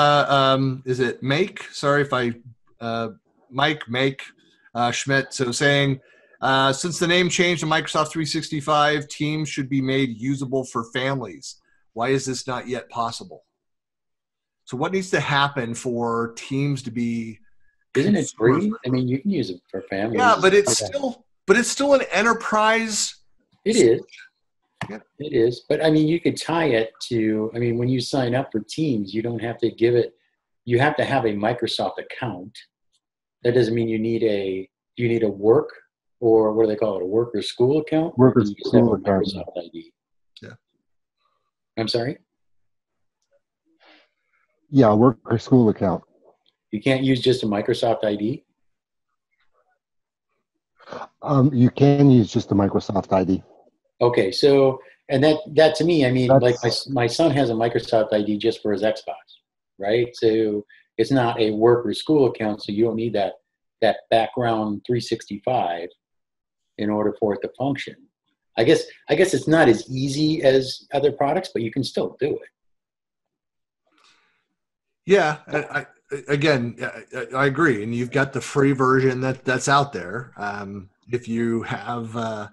is it Mike? Sorry if I, Mike Schmidt. So saying, since the name changed to Microsoft 365, Teams should be made usable for families. Why is this not yet possible? So what needs to happen for Teams to be? Isn't it free? I mean, you can use it for families. Yeah, but it's still an enterprise. It is. Yeah. It is, but I mean, you could tie it to, I mean, when you sign up for Teams, you don't have to give it, you have to have a Microsoft account. That doesn't mean you need a work, or what do they call it, a work or school account? Work or school account. Microsoft ID. Yeah. I'm sorry? Yeah, work or school account. You can't use just a Microsoft ID? You can use just a Microsoft ID. Okay, so And that to me, I mean, that's, like my son has a Microsoft ID just for his Xbox, right? So it's not a work or school account, so you don't need that background 365 in order for it to function. I guess it's not as easy as other products, but you can still do it. Yeah, I agree. And you've got the free version that's out there. If you have,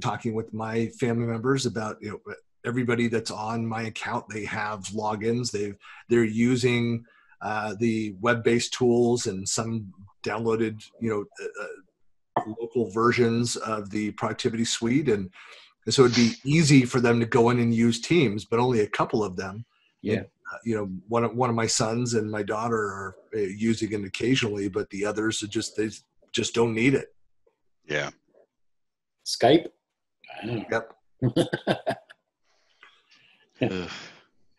talking with my family members about, you know, everybody that's on my account, they have logins. They're using the web-based tools and some downloaded, you know, local versions of the productivity suite. And so it'd be easy for them to go in and use Teams, but only a couple of them. Yeah. And, you know, one of my sons and my daughter are using it occasionally, but the others are they just don't need it. Yeah. Skype? I don't know. Yep.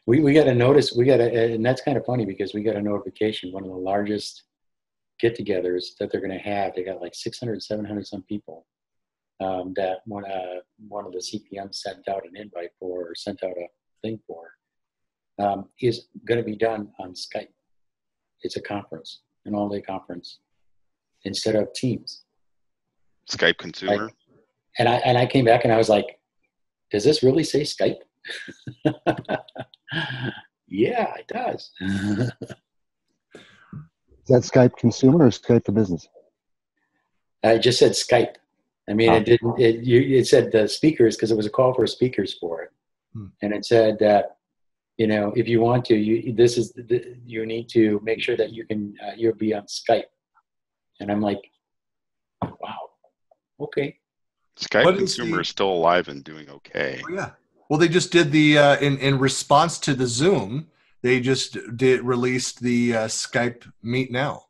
We got a notice. And that's kind of funny because we got a notification. One of the largest get-togethers that they're going to have. They got like 600, 700 some people that one of the CPMs sent out an invite for, or sent out a thing for, is going to be done on Skype. It's a conference, an all-day conference, instead of Teams. Skype consumer. And I came back and I was like, does this really say Skype? Yeah, it does. Is that Skype consumer or Skype for business? I just said Skype. I mean, it said the speakers, because it was a call for speakers for it. Hmm. And it said that, you know, if you want to, you need to make sure that you can, you'll be on Skype. And I'm like, wow. Okay. Skype consumer is still alive and doing okay. Oh, yeah. Well, they just did the in response to the Zoom, they just released the Skype Meet Now.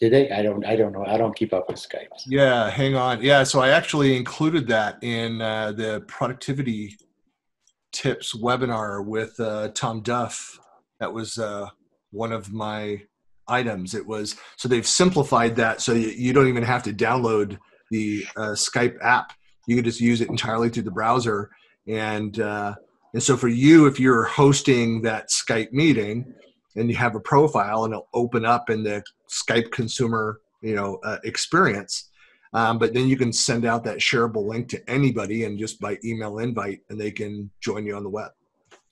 Did they? I don't know. I don't keep up with Skype. Yeah, hang on. Yeah, so I actually included that in the productivity tips webinar with Tom Duff. That was one of my items. It was, so they've simplified that so you don't even have to download the Skype app. You can just use it entirely through the browser. And so for you, if you're hosting that Skype meeting and you have a profile and it'll open up in the Skype consumer, you know, experience, but then you can send out that shareable link to anybody and just by email invite, and they can join you on the web.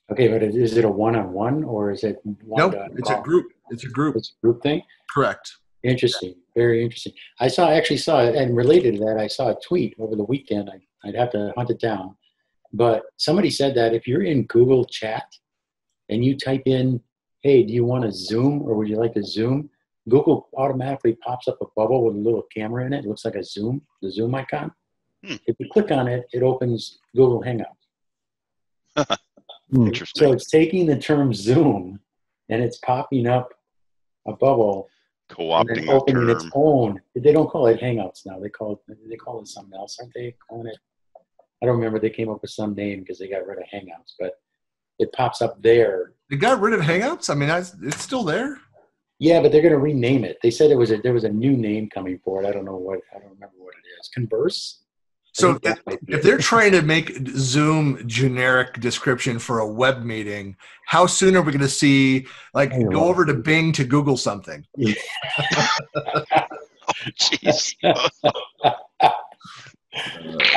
Okay, but is it a one-on-one or is it? No, it's a group. It's a group. It's a group thing? Correct. Interesting. Very interesting. I actually saw, and related to that, I saw a tweet over the weekend. I'd have to hunt it down. But somebody said that if you're in Google Chat and you type in, hey, do you want to Zoom or would you like to Zoom? Google automatically pops up a bubble with a little camera in it. It looks like a Zoom, the Zoom icon. Hmm. If you click on it, it opens Google Hangouts. Interesting. So it's taking the term Zoom and it's popping up a bubble, co-opting the term. Its own. They don't call it Hangouts now. They call it something else, aren't they calling it? I don't remember. They came up with some name because they got rid of Hangouts, but it pops up there. They got rid of Hangouts? I mean, it's still there. Yeah, but they're going to rename it. They said there was a new name coming for it. I don't remember what it is. Converse. So if they're trying to make Zoom generic description for a web meeting, how soon are we going to see, like, go over to Bing to Google something? Yeah. Jeez.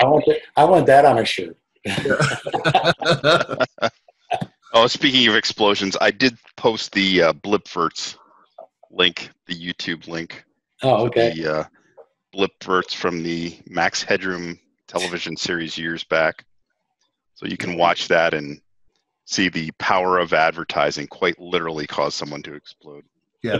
I want that on a shirt. Oh, speaking of explosions, I did post the Blipverts link, the YouTube link. Oh, okay. The Blipverts from the Max Headroom television series years back. So you can watch that and see the power of advertising quite literally cause someone to explode. Yeah.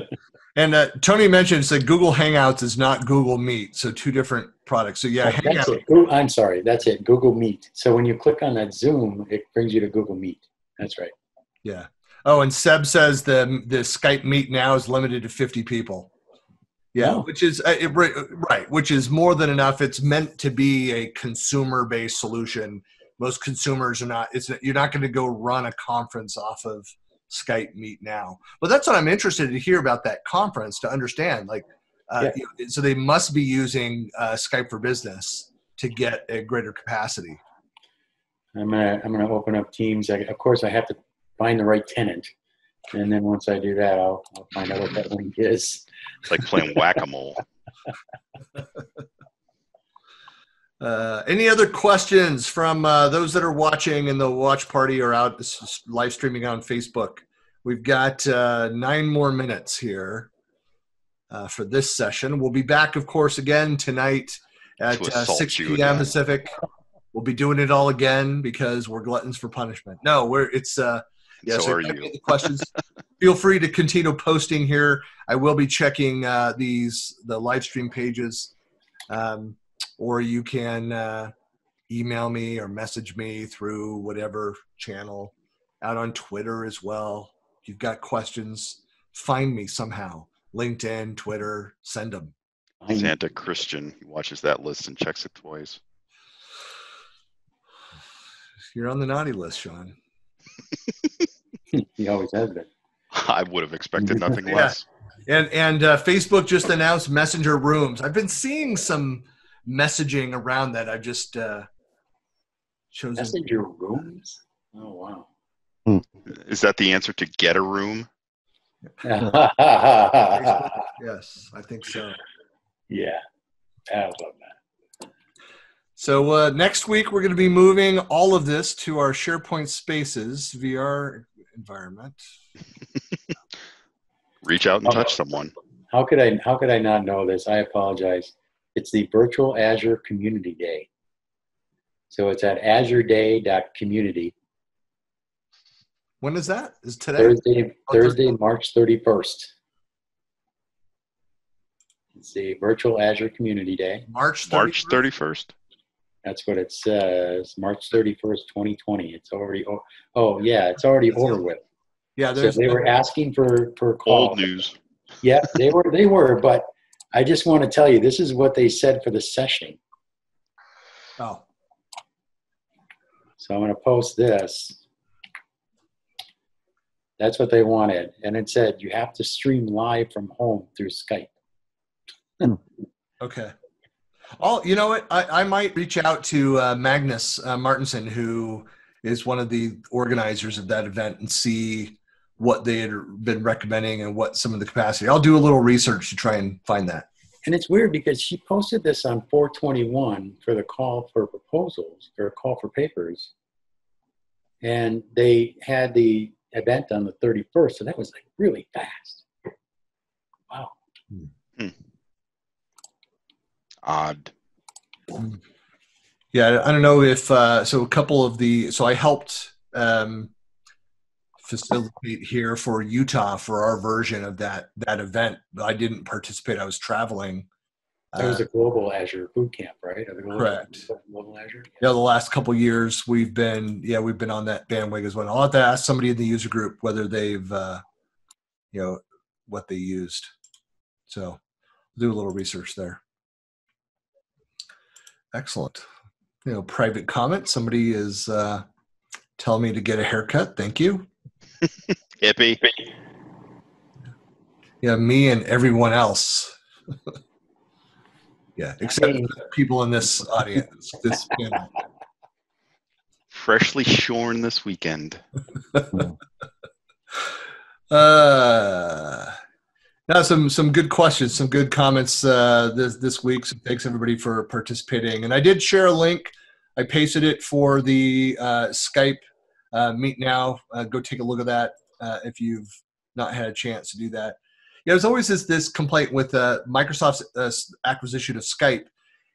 And Tony mentions that Google Hangouts is not Google Meet. So two different products. So yeah. Hangouts. I'm sorry. That's it. Google Meet. So when you click on that Zoom, it brings you to Google Meet. That's right. Yeah. Oh, and Seb says the Skype Meet Now is limited to 50 people. Yeah, oh. Which is right, which is more than enough. It's meant to be a consumer-based solution. Most consumers are not. You're not going to go run a conference off of Skype Meet Now. But that's what I'm interested to hear about that conference to understand. Like, yeah. You know, so they must be using Skype for Business to get a greater capacity? I'm gonna open up Teams. Of course, I have to find the right tenant, and then once I do that, I'll find out what that link is. It's like playing whack-a-mole. Any other questions from those that are watching in the watch party or out live streaming on Facebook? We've got 9 more minutes here for this session. We'll be back, of course, again tonight at 6 p.m. Pacific. We'll be doing it all again because we're gluttons for punishment. No, the questions. Feel free to continue posting here. I will be checking the live stream pages, or you can email me or message me through whatever channel, out on Twitter as well. If you've got questions, find me somehow. LinkedIn, Twitter, send them. Santa Christian, he watches that list and checks it twice. You're on the naughty list, Sean. He always has been. I would have expected nothing less. And Facebook just announced Messenger Rooms. I've been seeing some messaging around that. I've just chosen Messenger Rooms. Oh wow! Is that the answer to get a room? Yes, I think so. Yeah, I love that. So next week we're going to be moving all of this to our SharePoint Spaces VR environment. Reach out and touch someone. How could I not know this? I apologize. It's the Virtual Azure Community Day. So it's at azureday.community. When is that? Is today? Thursday, March 31st. It's the Virtual Azure Community Day. March 31st. That's what it says. March 31st, 2020. It's already. Oh yeah, it's already over with. Yeah, so they were asking for calls. Old news. Yeah, they were. But I just want to tell you, this is what they said for the session. Oh. So I'm going to post this. That's what they wanted. And it said, you have to stream live from home through Skype. Okay. You know what? I might reach out to Magnus Martinson, who is one of the organizers of that event, and see what they had been recommending and what some of the capacity. I'll do a little research to try and find that. And it's weird because she posted this on 421 for the call for proposals, or call for papers. And they had the event on the 31st, so that was like really fast. Wow. Hmm. Odd. Yeah, I don't know if, so I helped facilitate here for Utah for our version of that event. I didn't participate. I was traveling. That was a global Azure boot camp, right? Correct. Global Azure? Yeah, the last couple of years we've been on that bandwagon as well. I'll have to ask somebody in the user group whether they've, what they used. So I'll do a little research there. Excellent. Private comment. Somebody is telling me to get a haircut. Thank you. Hippie. Yeah, me and everyone else. Yeah, except people in this audience, this panel. Freshly shorn this weekend. Now some good questions, some good comments this week. So thanks everybody for participating. And I did share a link. I pasted it for the Skype Meet Now. Go take a look at that if you've not had a chance to do that. Yeah, there's always this complaint with Microsoft's acquisition of Skype,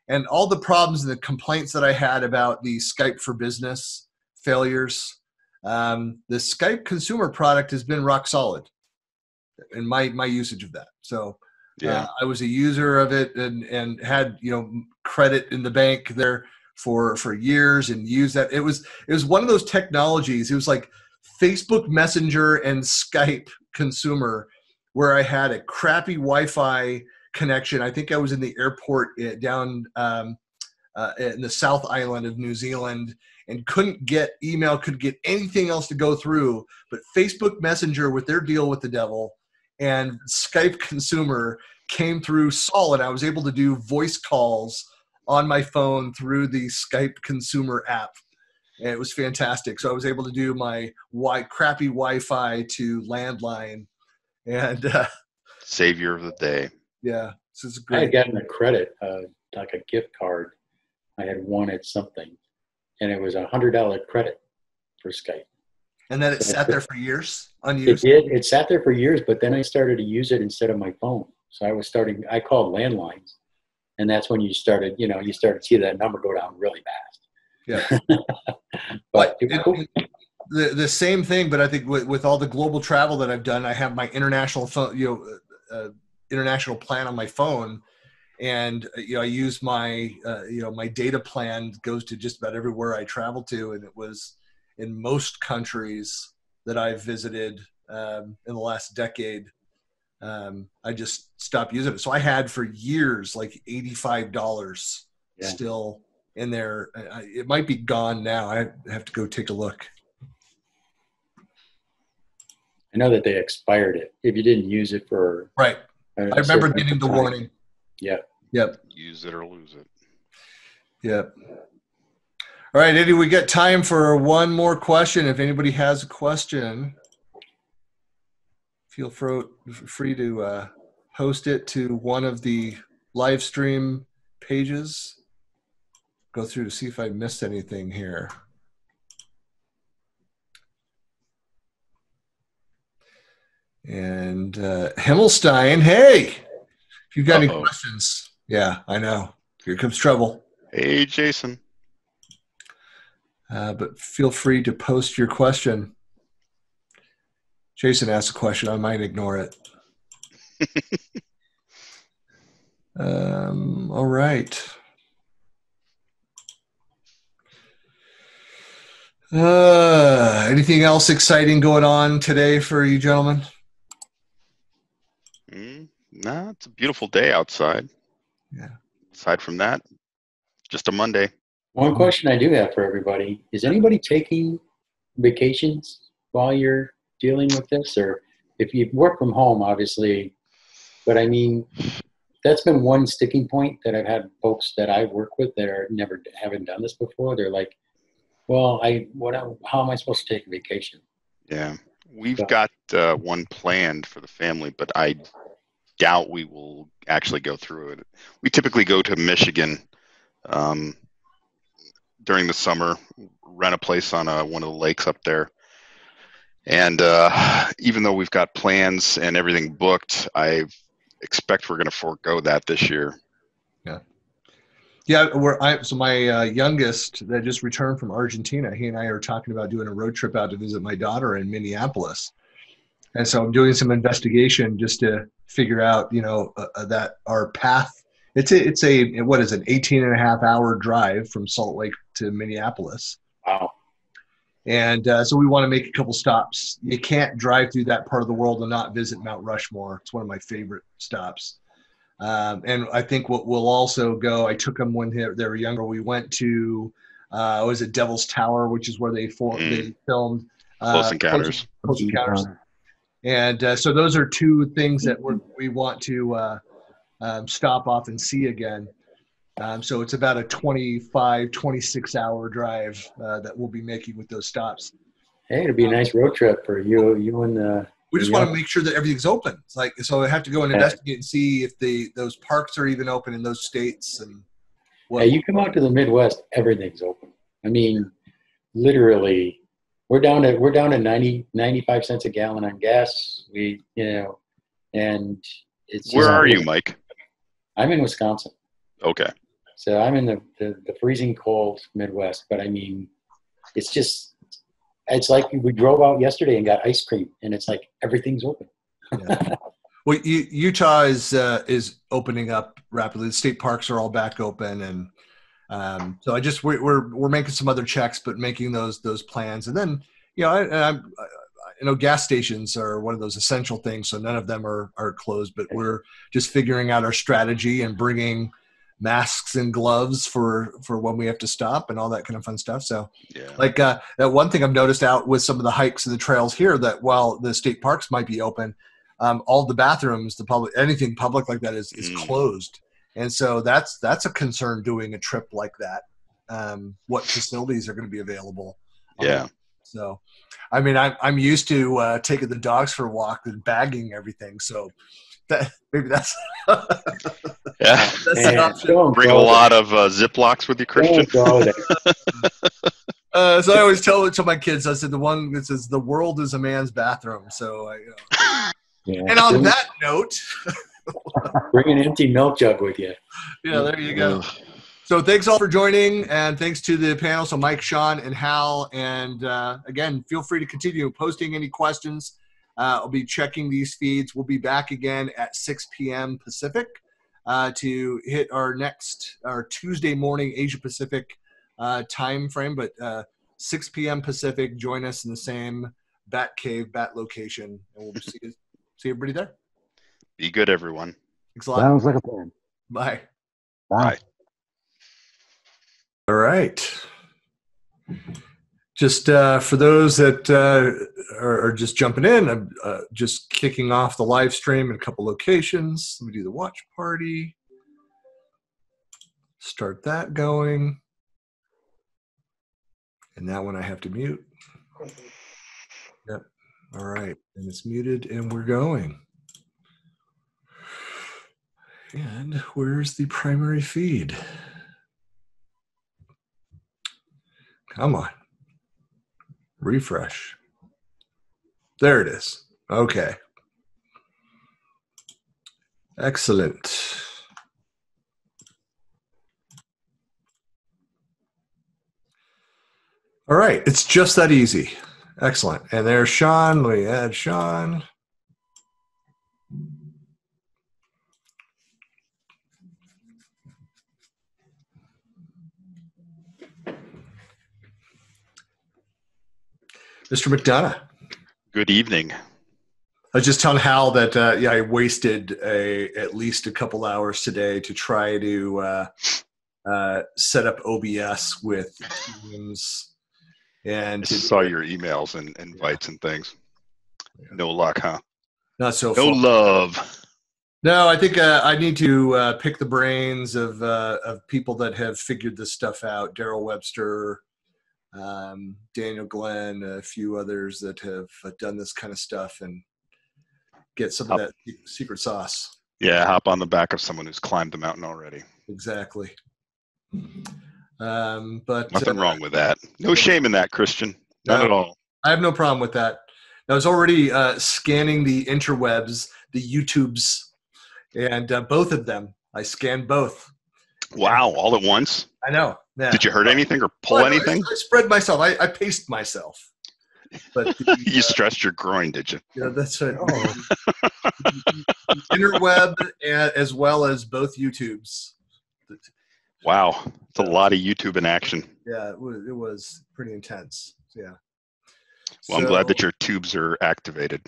and all the problems and the complaints that I had about the Skype for Business failures. The Skype consumer product has been rock solid in my usage of that. So yeah. I was a user of it and had credit in the bank there for years and used that. It was one of those technologies. It was like Facebook Messenger and Skype consumer, where I had a crappy Wi-Fi connection. I think I was in the airport down in the South Island of New Zealand and couldn't get email, couldn't get anything else to go through, but Facebook Messenger with their deal with the devil and Skype consumer came through solid. I was able to do voice calls on my phone through the Skype consumer app. And it was fantastic. So I was able to do my crappy Wi-Fi to landline and savior of the day. Yeah, this is great. I had gotten a credit, like a gift card. I had wanted something, and it was a $100 credit for Skype. And then it sat there for years unused? It did. It sat there for years, but then I started to use it instead of my phone. So I was starting, I called landlines, and that's when you started, you know, you started to see that number go down really fast. Yeah. But it was cool. The same thing, but I think with all the global travel that I've done, I have my international phone, international plan on my phone. And, you know, I use my, my data plan goes to just about everywhere I travel to. And it was in most countries that I've visited in the last decade. I just stopped using it. So I had for years, like $85 yeah. still in there. It might be gone now. I have to go take a look. I know that they expired it if you didn't use it for. Right. I remember getting the warning. Yep. Yep. Use it or lose it. Yep. All right, Eddie, we got time for one more question. If anybody has a question, feel free to post it to one of the live stream pages. Go through to see if I missed anything here. And Himmelstein, hey. If you've got any questions, yeah, I know. Here comes trouble. Hey, Jason. But feel free to post your question. Jason asked a question. I might ignore it. All right. Anything else exciting going on today for you gentlemen? No, it's a beautiful day outside. Yeah. Aside from that, just a Monday. One question I do have for everybody. Is anybody taking vacations while you're dealing with this? Or if you work from home, obviously. But, I mean, that's been one sticking point that I've had folks that I work with that are haven't done this before. They're like, well, how am I supposed to take a vacation? Yeah. We've got one planned for the family, but I doubt we will actually go through it. We typically go to Michigan during the summer, rent a place on one of the lakes up there. And even though we've got plans and everything booked, I expect we're going to forego that this year. Yeah. Yeah. So my youngest that just returned from Argentina, he and I are talking about doing a road trip out to visit my daughter in Minneapolis. And so I'm doing some investigation just to figure out, you know, that our path, it's a, what is an 18.5-hour drive from Salt Lake to Minneapolis. Wow. And so we want to make a couple stops. You can't drive through that part of the world and not visit Mount Rushmore. It's one of my favorite stops. And I think what we'll also go, I took them when they were younger. We went to, it was at Devil's Tower, which is where they filmed Close Encounters. Close Encounters. And so those are two things that we want to stop off and see again. So it's about a 25, 26-hour drive that we'll be making with those stops. Hey, it'll be a nice road trip for you and the... We just want to make sure that everything's open. It's like, so I have to go and investigate and see if those parks are even open in those states. And what. Yeah, you come out to the Midwest, everything's open. I mean, literally... We're down to 95 cents a gallon on gas. And it's. Where are you, Mike? I'm in Wisconsin. Okay. So I'm in the freezing cold Midwest, but I mean, it's like we drove out yesterday and got ice cream, and it's like everything's open. Yeah. Well, Utah is opening up rapidly. The state parks are all back open, and. So we're making some other checks, but making those plans. And then, you know, I know gas stations are one of those essential things. So none of them are closed, but we're just figuring out our strategy and bringing masks and gloves for when we have to stop and all that kind of fun stuff. So yeah. Like that one thing I've noticed out with some of the hikes and the trails here, that while the state parks might be open, all the bathrooms, anything public like that is closed. And so that's a concern doing a trip like that. What facilities are going to be available? Yeah. So, I mean, I'm used to taking the dogs for a walk and bagging everything. So maybe that's yeah. That's an option. Bring a lot of Ziplocs with you, Christian. So I always tell it to my kids. I said the one that says the world is a man's bathroom. So I, yeah. And on that note, bring an empty milk jug with you. Yeah, there you go. So thanks all for joining, and thanks to the panel. So Mike, Sean, and Hal. And again, feel free to continue posting any questions. I'll be checking these feeds. We'll be back again at 6 p.m. Pacific to hit our Tuesday morning Asia Pacific time frame. But 6 p.m. Pacific, join us in the same Bat Cave, Bat location, and we'll see everybody there. Be good, everyone. Thanks a lot. Sounds like a plan. Bye. Bye. All right. Just for those that are just jumping in, I'm just kicking off the live stream in a couple locations. Let me do the watch party. Start that going. And that one I have to mute. Yep. All right. And it's muted, and we're going. And where's the primary feed? Come on. Refresh. There it is. Okay. Excellent. All right. It's just that easy. Excellent. And there's Sean. Let me add Sean. Mr. McDonough. Good evening. I was just telling Hal that yeah, I wasted at least a couple hours today to try to set up OBS with Teams. And I saw your emails and invites and things. Yeah. No luck, huh? Not so far. No love. No, I think I need to pick the brains of people that have figured this stuff out. Daryl Webster. Daniel Glenn, a few others that have done this kind of stuff, and get some of that secret sauce. Yeah, hop on the back of someone who's climbed the mountain already. Exactly. But nothing wrong with that. No shame in that, Christian. Not at all. I have no problem with that. I was already scanning the interwebs, the YouTubes, and both of them. I scanned both. Wow, all at once? I know. Yeah. Did you hurt anything or pull anything? I spread myself. I paced myself. But the, you stressed your groin, did you? Yeah, that's right. Oh. Interweb as well as both YouTubes. Wow. It's a lot of YouTube in action. Yeah, it was pretty intense. Yeah. Well, so, I'm glad that your tubes are activated.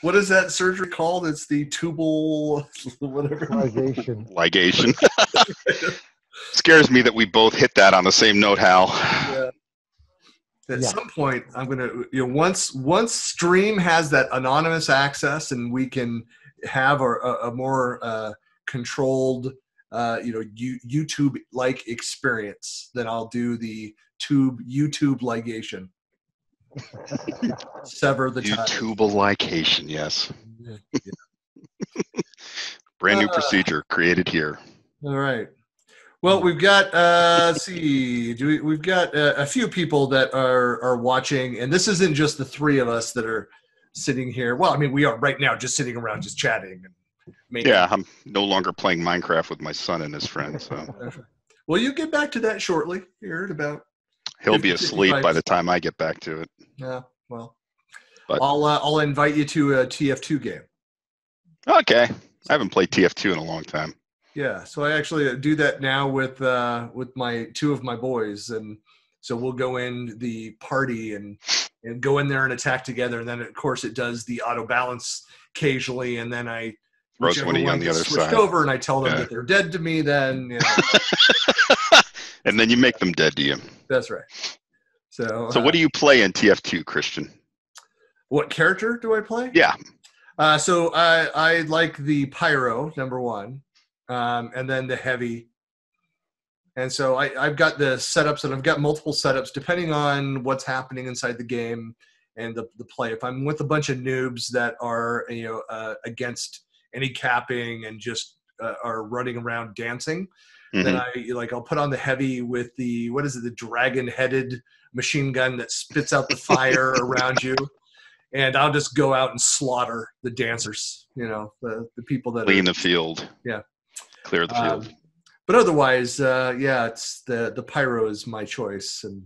What is that surgery called? It's the tubal whatever. Ligation. Scares me that we both hit that on the same note, Hal. Yeah. At some point, I'm gonna once Stream has that anonymous access and we can have a more controlled YouTube like experience, then I'll do the YouTube ligation. Sever the YouTubeal lication, yes. Yeah. Brand new procedure created here. All right. Well, we've got let's see. We've got a few people that are watching, and this isn't just the three of us that are sitting here. Well, I mean, we are right now just sitting around, just chatting. Yeah, I'm no longer playing Minecraft with my son and his friends. So. Well, you get back to that shortly. You heard about. He'll be asleep by the time I get back to it. Yeah, well, but I'll invite you to a TF2 game. Okay, I haven't played TF2 in a long time. Yeah, so I actually do that now with my two of my boys, and so we'll go in the party and go in there and attack together, and then of course it does the auto balance occasionally, and then I throws one on the other side over, and I tell them that they're dead to me. Then. You know. And then you make them dead to you. That's right. So what do you play in TF2, Christian? What character do I play? Yeah. So I like the pyro, number one, and then the heavy. And so I've got the setups, and I've got multiple setups depending on what's happening inside the game and the play. If I'm with a bunch of noobs that are, you know, against any capping and just are running around dancing, mm-hmm. then I'll put on the heavy with the, what is it, the dragon-headed machine gun that spits out the fire around you. And I'll just go out and slaughter the dancers, you know, the people that clean the field. Yeah. Clear the field. But otherwise, yeah, it's the pyro is my choice, and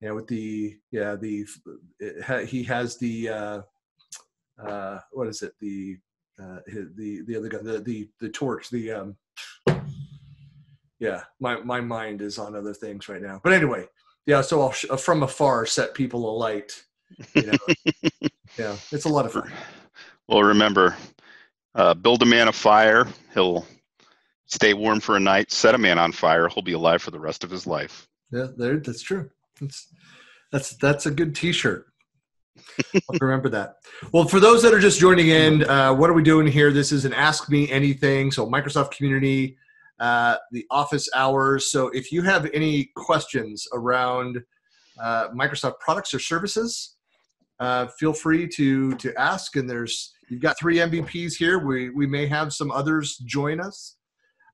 you know, with the he has the what is it, the other guy, the torch, the yeah, my mind is on other things right now, but anyway, yeah, so I'll from afar set people alight, you know. Yeah, it's a lot of fun. Well, remember, build a man a fire, he'll stay warm for a night. Set a man on fire, he'll be alive for the rest of his life. Yeah, that's true. That's a good t-shirt. I'll remember that. Well, for those that are just joining in, what are we doing here? This is an Ask Me Anything. So Microsoft community, the office hours. So if you have any questions around Microsoft products or services, feel free to ask. And you've got 3 MVPs here. We may have some others join us.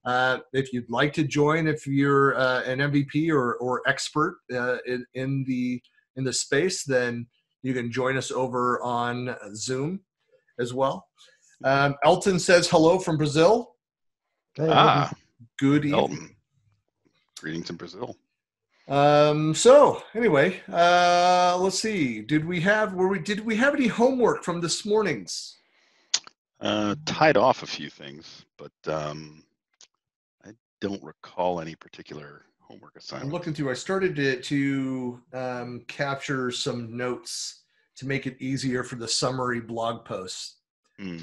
If you'd like to join, if you're an MVP or expert in the space, then you can join us over on Zoom as well. Elton says hello from Brazil. Hey, good evening. Elton. Greetings in Brazil. So anyway, let's see. Did we have any homework from this morning's? Tied off a few things, but. Don't recall any particular homework assignment. I'm looking through. I started to capture some notes to make it easier for the summary blog posts. And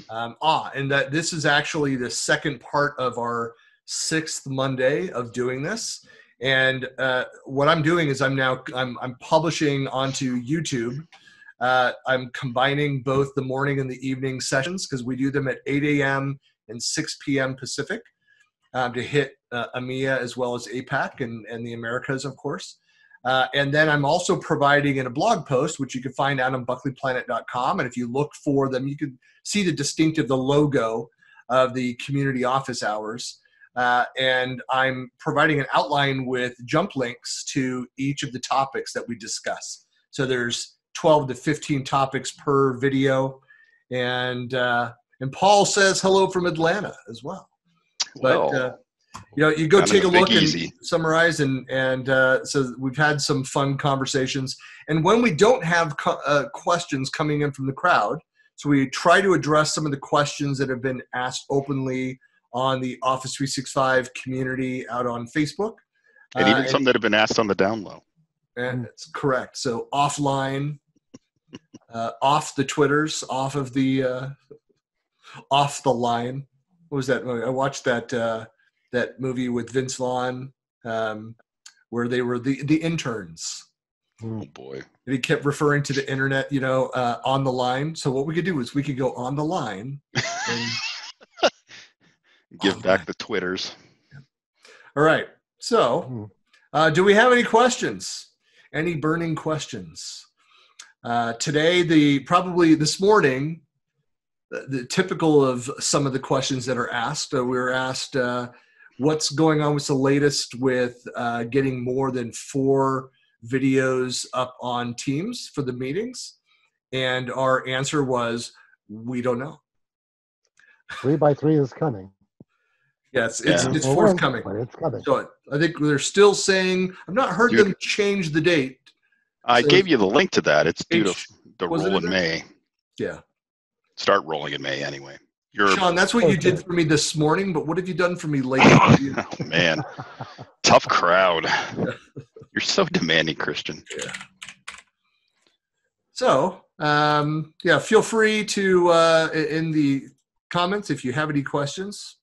that this is actually the second part of our 6th Monday of doing this. And what I'm doing is I'm publishing onto YouTube. I'm combining both the morning and the evening sessions because we do them at 8 a.m. and 6 p.m. Pacific. To hit EMEA as well as APAC and the Americas, of course. And then I'm also providing in a blog post, which you can find out on BuckleyPlanet.com. And if you look for them, you can see the logo of the community office hours. And I'm providing an outline with jump links to each of the topics that we discuss. So there's 12 to 15 topics per video. And Paul says hello from Atlanta as well. But, you know, you go take a look and summarize. And so we've had some fun conversations. And when we don't have questions coming in from the crowd, so we try to address some of the questions that have been asked openly on the Office 365 community out on Facebook. And even some that have been asked on the down low. And it's correct. So offline, off the Twitters, off the line. What was that movie? I watched that movie with Vince Vaughn, where they were the interns. Oh boy! And he kept referring to the internet, you know, on the line. So what we could do is we could go on the line and give back the Twitters. Yeah. All right. So, do we have any questions? Any burning questions today? Probably this morning. The typical of some of the questions that are asked. We were asked what's going on with the latest with getting more than 4 videos up on Teams for the meetings. And our answer was, we don't know. 3x3 is coming. Yes, it's forthcoming. It's coming. So I think they're still saying, I've not heard them change the date. I gave you the link to that. It's due to the roll in May. Yeah. Start rolling in May anyway. Sean, that's what you did for me this morning, but what have you done for me lately? Oh, man. Tough crowd. Yeah. You're so demanding, Christian. Yeah. So, yeah, feel free to, in the comments, if you have any questions.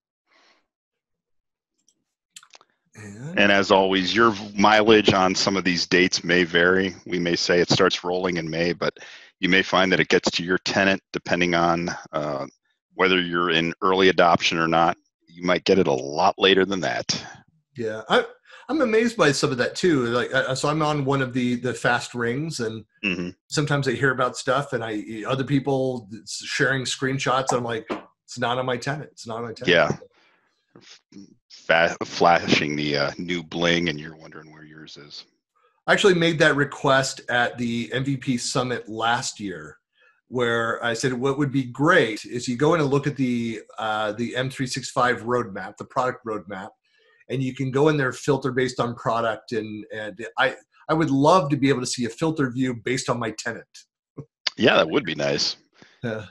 And as always, your mileage on some of these dates may vary. We may say it starts rolling in May, but You may find that it gets to your tenant depending on whether you're in early adoption or not. You might get it a lot later than that. Yeah, I'm amazed by some of that too. Like, so I'm on one of the fast rings, and sometimes I hear about stuff, and other people sharing screenshots. And I'm like, it's not on my tenant. It's not on my tenant. Yeah, flashing the new bling, and you're wondering where yours is. I actually made that request at the MVP Summit last year, where I said, what would be great is you go in and look at the M365 roadmap, the product roadmap, and you can go in there, filter based on product. And I would love to be able to see a filter view based on my tenant. Yeah, that would be nice.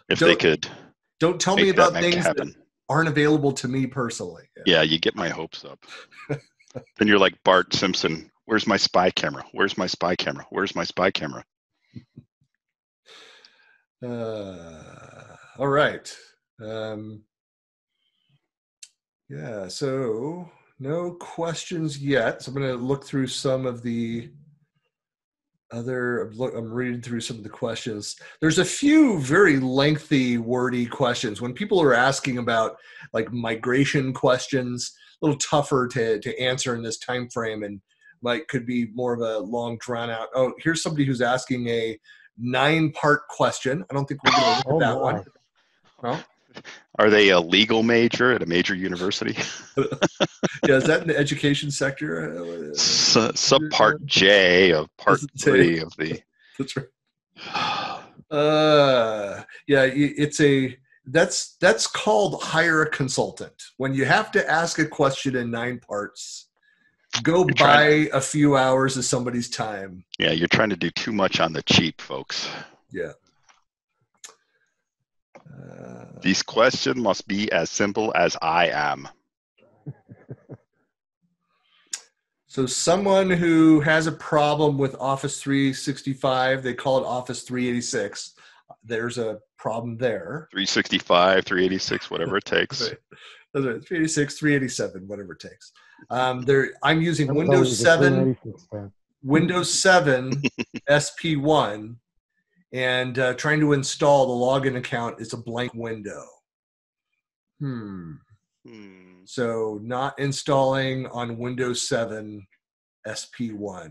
If they could. Don't tell me about things that aren't available to me personally. Yeah, you get my hopes up. Then you're like Bart Simpson. Where's my spy camera? Where's my spy camera? Where's my spy camera? All right. Yeah, so no questions yet. So I'm going to look through some of the other, I'm reading through some of the questions. There's a few very lengthy, wordy questions. When people are asking about like migration questions, a little tougher to answer in this time frame, and like could be more of a long drawn out. Oh, here's somebody who's asking a 9-part question. I don't think we're going to look at that one. Well, are they a legal major at a major university? Yeah, is that in the education sector? Subpart J of part 3 of the. That's right. Yeah, it's a that's called hire a consultant. When you have to ask a question in 9 parts, go buy a few hours of somebody's time. Yeah, you're trying to do too much on the cheap, folks. Yeah. This question must be as simple as I am. So someone who has a problem with Office 365, they call it Office 386. There's a problem there. 365, 386, whatever it takes. Right. That's right. 386, 387, whatever it takes. I'm using Windows 7, Windows 7 SP1, and trying to install the login account is a blank window. So not installing on Windows 7 SP1.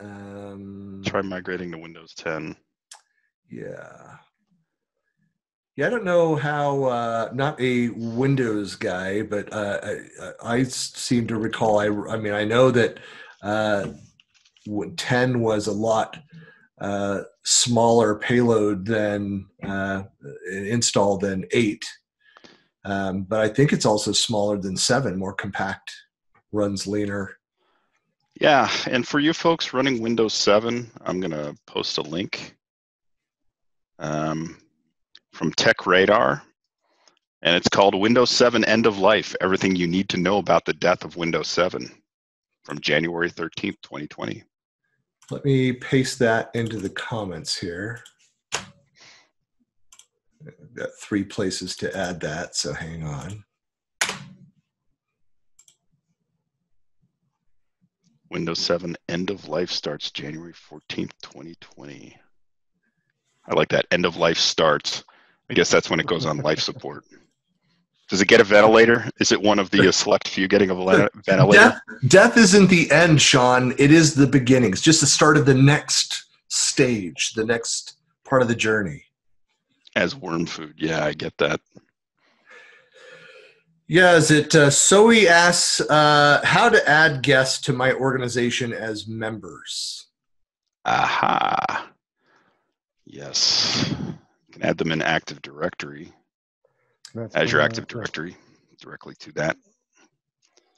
Try migrating to Windows 10. Yeah. Yeah, I don't know how, not a Windows guy, but I seem to recall, I mean, I know that 10 was a lot smaller payload than install than 8. But I think it's also smaller than 7, more compact, runs leaner. Yeah, and for you folks running Windows 7, I'm going to post a link. From Tech Radar, and it's called Windows 7 End of Life, Everything You Need to Know About the Death of Windows 7 from January 13th, 2020. Let me paste that into the comments here. I've got 3 places to add that, so hang on. Windows 7 End of Life starts January 14th, 2020. I like that. End of life starts. I guess that's when it goes on life support. Does it get a ventilator? Is it one of the select few getting a ventilator? Death isn't the end, Sean. It is the beginning. It's just the start of the next stage, the next part of the journey. As worm food. Yeah, I get that. Yeah, is it Zoe asks, how to add guests to my organization as members? Aha. Yes. You can add them in Active Directory. Azure Active Directory, directly to that.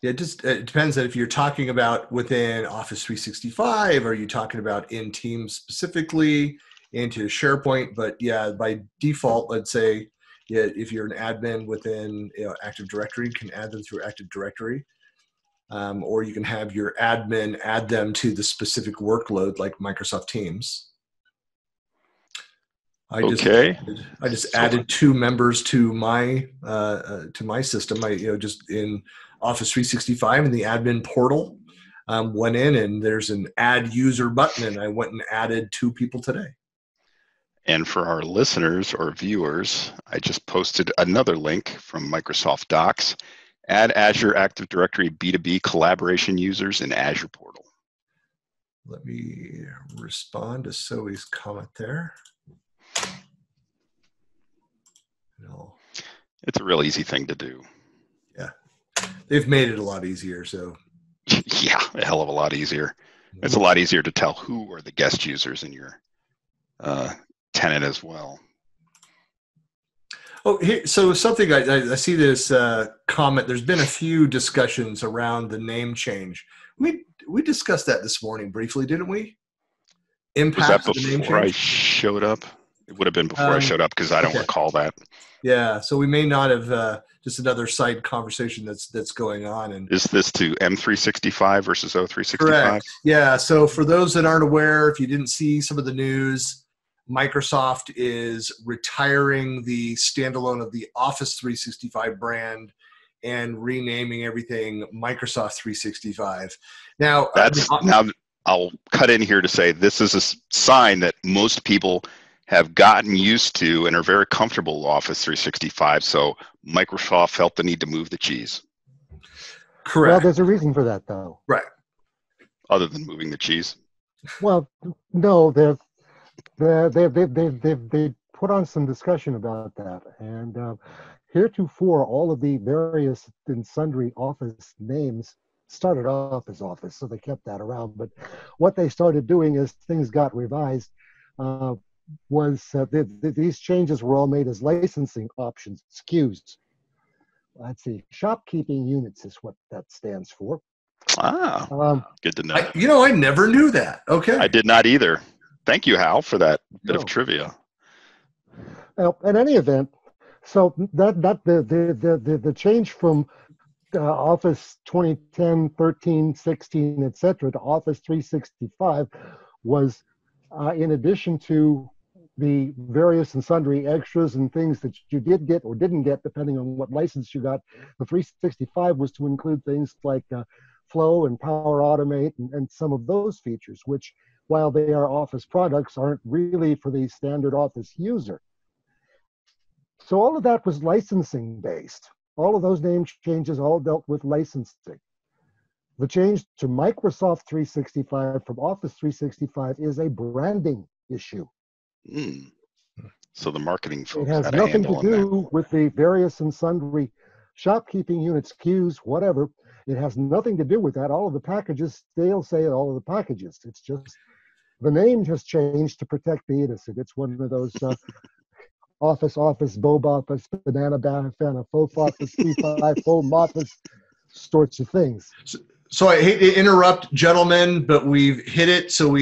Yeah, it depends on if you're talking about within Office 365, or are you talking about in Teams specifically, into SharePoint. But yeah, by default, let's say if you're an admin within Active Directory, you can add them through Active Directory. Or you can have your admin add them to the specific workload like Microsoft Teams. I just added 2 members to my system. Just in Office 365 in the admin portal, went in and there's an add user button, and I went and added 2 people today. And for our listeners or viewers, I just posted another link from Microsoft Docs. Add Azure Active Directory B2B collaboration users in Azure portal. Let me respond to Zoe's comment there. No. It's a real easy thing to do. Yeah. They've made it a lot easier, so. Yeah, a hell of a lot easier. It's a lot easier to tell who are the guest users in your tenant as well. Oh, here, so something I see this comment. There's been a few discussions around the name change. We discussed that this morning briefly, didn't we? Impact was that before the name change? I showed up? It would have been before I showed up because I don't recall that. Yeah, so we may not have just another side conversation that's going on. And is this to M365 versus O365? Correct. Yeah, so for those that aren't aware, if you didn't see some of the news, Microsoft is retiring the standalone of the Office 365 brand and renaming everything Microsoft 365. Now, now I'll cut in here to say this is a sign that most people have gotten used to and are very comfortable with Office 365, so Microsoft felt the need to move the cheese. Correct. Well, there's a reason for that, though. Right. Other than moving the cheese? Well, no, there's... They put on some discussion about that, and heretofore, all of the various and sundry Office names started off as Office, so they kept that around. But what they started doing as things got revised was these changes were all made as licensing options, SKUs. Let's see, shopkeeping units is what that stands for. Ah, good to know. I never knew that. Okay, I did not either. Thank you, Hal, for that bit of trivia. Well, in any event, so the change from Office 2010, 13, 16, etc. to Office 365 was in addition to the various and sundry extras and things that you did get or didn't get, depending on what license you got. The 365 was to include things like Flow and Power Automate and some of those features, which, while they are Office products, aren't really for the standard Office user. So all of that was licensing based. All of those name changes all dealt with licensing. The change to Microsoft 365 from Office 365 is a branding issue. Mm. So the marketing folks had a handle on that. It has nothing to do with the various and sundry shopkeeping units, SKUs, whatever. It has nothing to do with that. All of the packages, they'll say all of the packages. It's just the name has changed to protect the innocent. It's one of those office, bob office, banana, faux office, foam office sorts of things. So I hate to interrupt, gentlemen, but we've hit it. So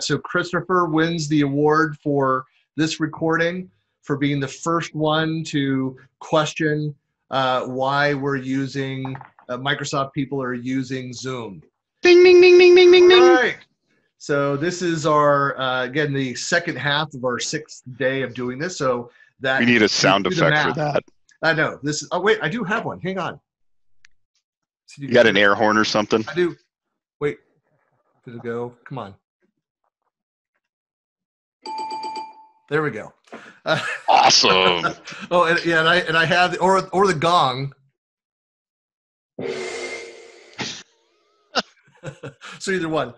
so Christopher wins the award for this recording for being the first one to question why we're using Microsoft people are using Zoom. Ding, ding, ding, ding, ding, ding, ding. All right. So this is our, again, the second half of our 6th day of doing this. So that we need a sound effect for that. I know. This is, oh, wait, I do have one. Hang on. So you got an air horn or something? I do. Wait. Did it go? Come on. There we go. Awesome. Oh, and, yeah, and I have, or the gong. So either one.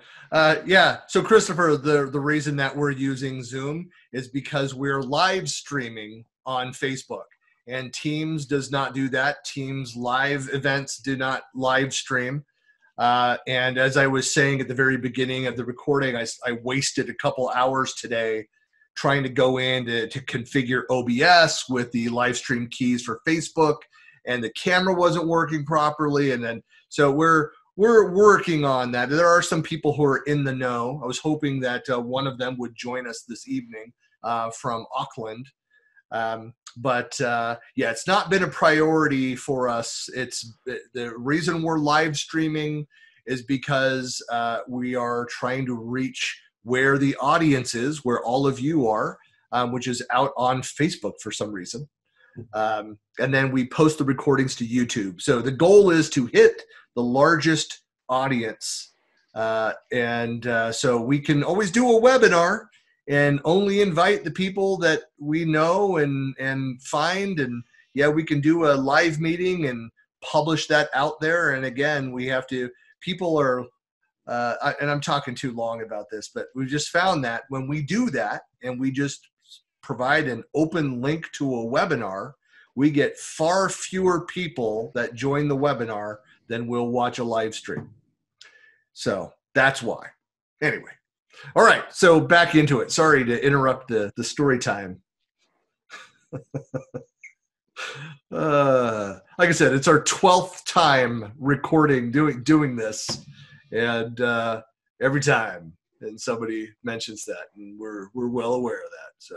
Yeah, so Christopher, the reason that we're using Zoom is because we're live streaming on Facebook, and Teams does not do that. Teams live events do not live stream. And as I was saying at the very beginning of the recording, I wasted a couple hours today trying to go in to configure OBS with the live stream keys for Facebook, and the camera wasn't working properly, and then so we're working on that. There are some people who are in the know. I was hoping that one of them would join us this evening from Auckland, but yeah, it's not been a priority for us. It's the reason we're live streaming is because we are trying to reach where the audience is, where all of you are, which is out on Facebook for some reason. And then we post the recordings to YouTube. So the goal is to hit the largest audience So we can always do a webinar and only invite the people that we know and find. And yeah, we can do a live meeting and publish that out there. And again, we have to, people are, and I'm talking too long about this, but we've just found that when we do that and we just provide an open link to a webinar, we get far fewer people that join the webinar than will watch a live stream. So that's why. Anyway. All right. So back into it. Sorry to interrupt the story time. Like I said, it's our 12th time recording, doing this. And every time, and somebody mentions that, and we're well aware of that. So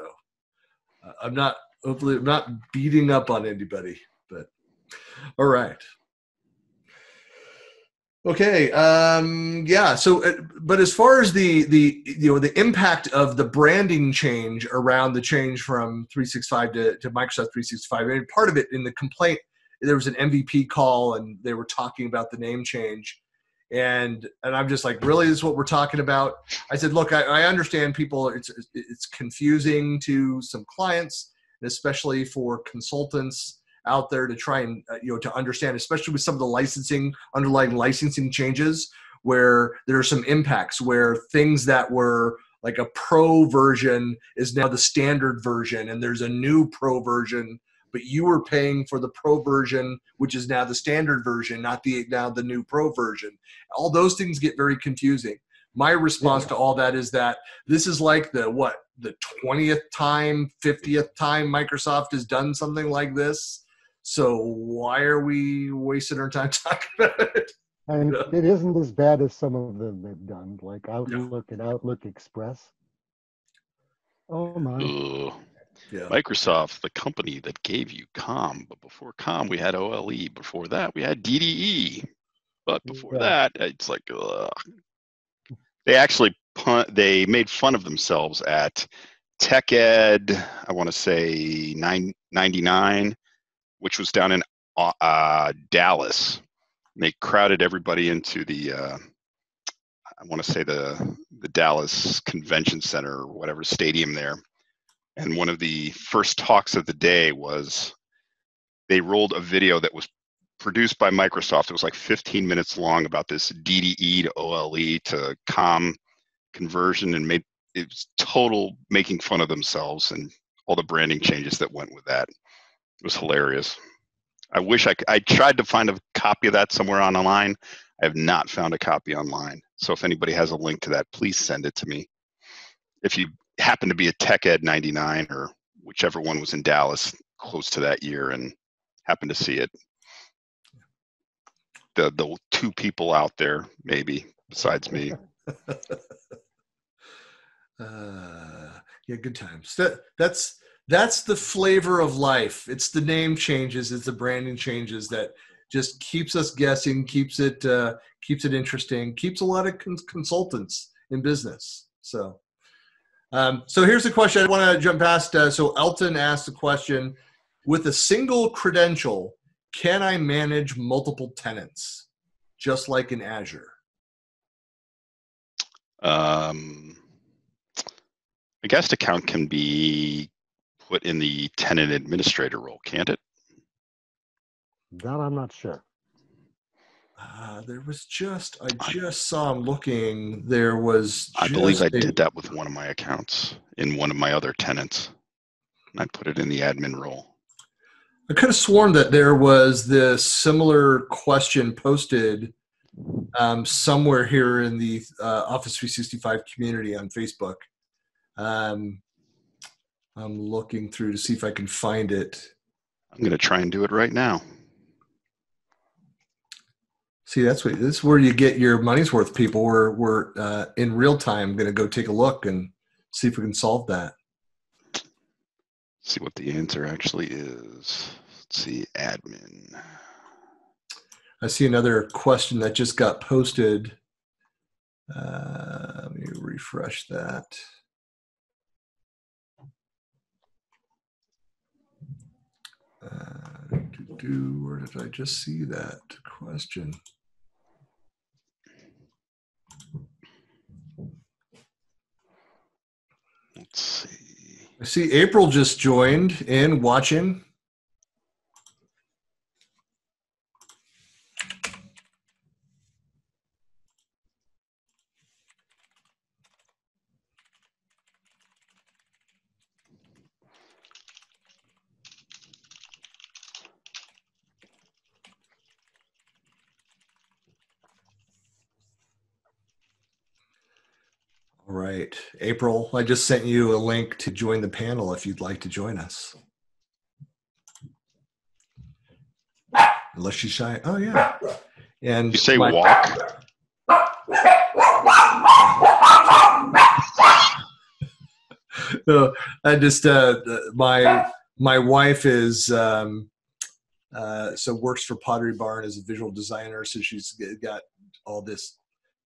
hopefully I'm not beating up on anybody, but all right. Okay. Yeah. So, but as far as the impact of the branding change around the change from 365 to Microsoft 365, and part of it in the complaint, there was an MVP call and they were talking about the name change. And I'm just like, really, this is what we're talking about? I said, look, I understand people, it's confusing to some clients, and especially for consultants out there to try and, to understand, especially with some of the underlying licensing changes, where there are some impacts, where things that were like a pro version is now the standard version, and there's a new pro version, but you were paying for the pro version, which is now the standard version, not now the new pro version. All those things get very confusing. My response to all that is that this is like the 20th time, 50th time Microsoft has done something like this. So why are we wasting our time talking about it? And it isn't as bad as some of them they've done, like Outlook and Outlook Express. Oh my. Ugh. Yeah. Microsoft's the company that gave you COM, but before COM we had OLE, before that we had DDE, but before that it's like, ugh. They actually they made fun of themselves at Tech Ed, I want to say 99, which was down in Dallas. And they crowded everybody into the I want to say the Dallas Convention Center or whatever stadium there. And one of the first talks of the day was they rolled a video that was produced by Microsoft. It was like 15 minutes long about this DDE to OLE to COM conversion, and it was total making fun of themselves and all the branding changes that went with that. It was hilarious. I wish I tried to find a copy of that somewhere online. I have not found a copy online. So if anybody has a link to that, please send it to me. If you happened to be a Tech Ed 99 or whichever one was in Dallas close to that year and happened to see it. The two people out there, maybe, besides me. Yeah, good times. That's the flavor of life. It's the name changes, it's the branding changes that just keeps us guessing, keeps it interesting, keeps a lot of consultants in business. So. So here's the question I want to jump past. So Elton asked the question, with a single credential, can I manage multiple tenants, just like in Azure? A guest account can be put in the tenant administrator role, can't it? That I'm not sure. There was I saw him looking. There was. I believe I did that with one of my accounts in one of my other tenants. And I put it in the admin role. I could have sworn that there was this similar question posted somewhere here in the Office 365 community on Facebook. I'm looking through to see if I can find it. I'm going to try and do it right now. See, this is where you get your money's worth, people. We're in real time going to go take a look and see if we can solve that. See what the answer actually is. Let's see, admin. I see another question that just got posted. Let me refresh that. Where did I just see that question? I see April just joined and watching. Right. April, I just sent you a link to join the panel if you'd like to join us. Unless she's shy. Oh, yeah. And you say walk? No, I just, my wife is, so works for Pottery Barn as a visual designer. So she's got all this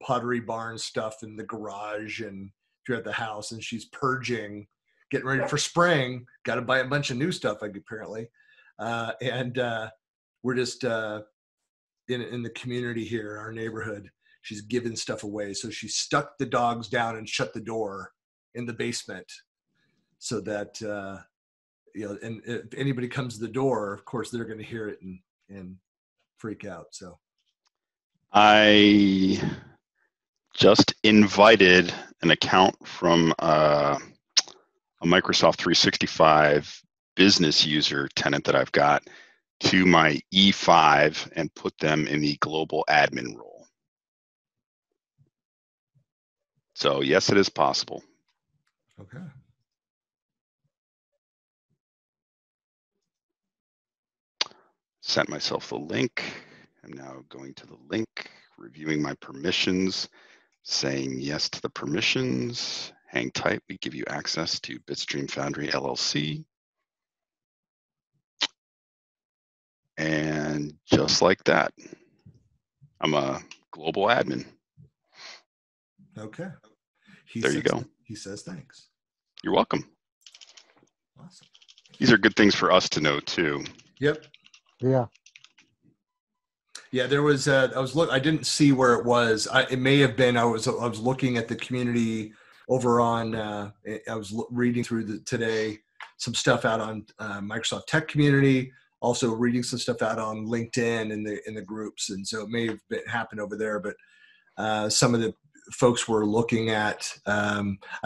Pottery Barn stuff in the garage and throughout the house, and she's purging, getting ready for spring. Got to buy a bunch of new stuff apparently, and we're just in the community here in our neighborhood. She's giving stuff away, so she stuck the dogs down and shut the door in the basement, so that you know, and if anybody comes to the door, of course they're going to hear it and freak out. So I just invited an account from a Microsoft 365 business user tenant that I've got to my E5 and put them in the global admin role. So yes, it is possible. Okay. Sent myself the link. I'm now going to the link, reviewing my permissions, saying yes to the permissions. Hang tight, we give you access to Bitstream Foundry LLC. And just like that, I'm a global admin. Okay. There you go. He says thanks. You're welcome. Awesome. These are good things for us to know too. Yep. Yeah. Yeah, there was. I didn't see where it was. It may have been. I was looking at the community over on. I was reading through today some stuff out on Microsoft Tech Community. Also reading some stuff out on LinkedIn in the groups, and so it may have happened over there. But some of the folks were looking at. I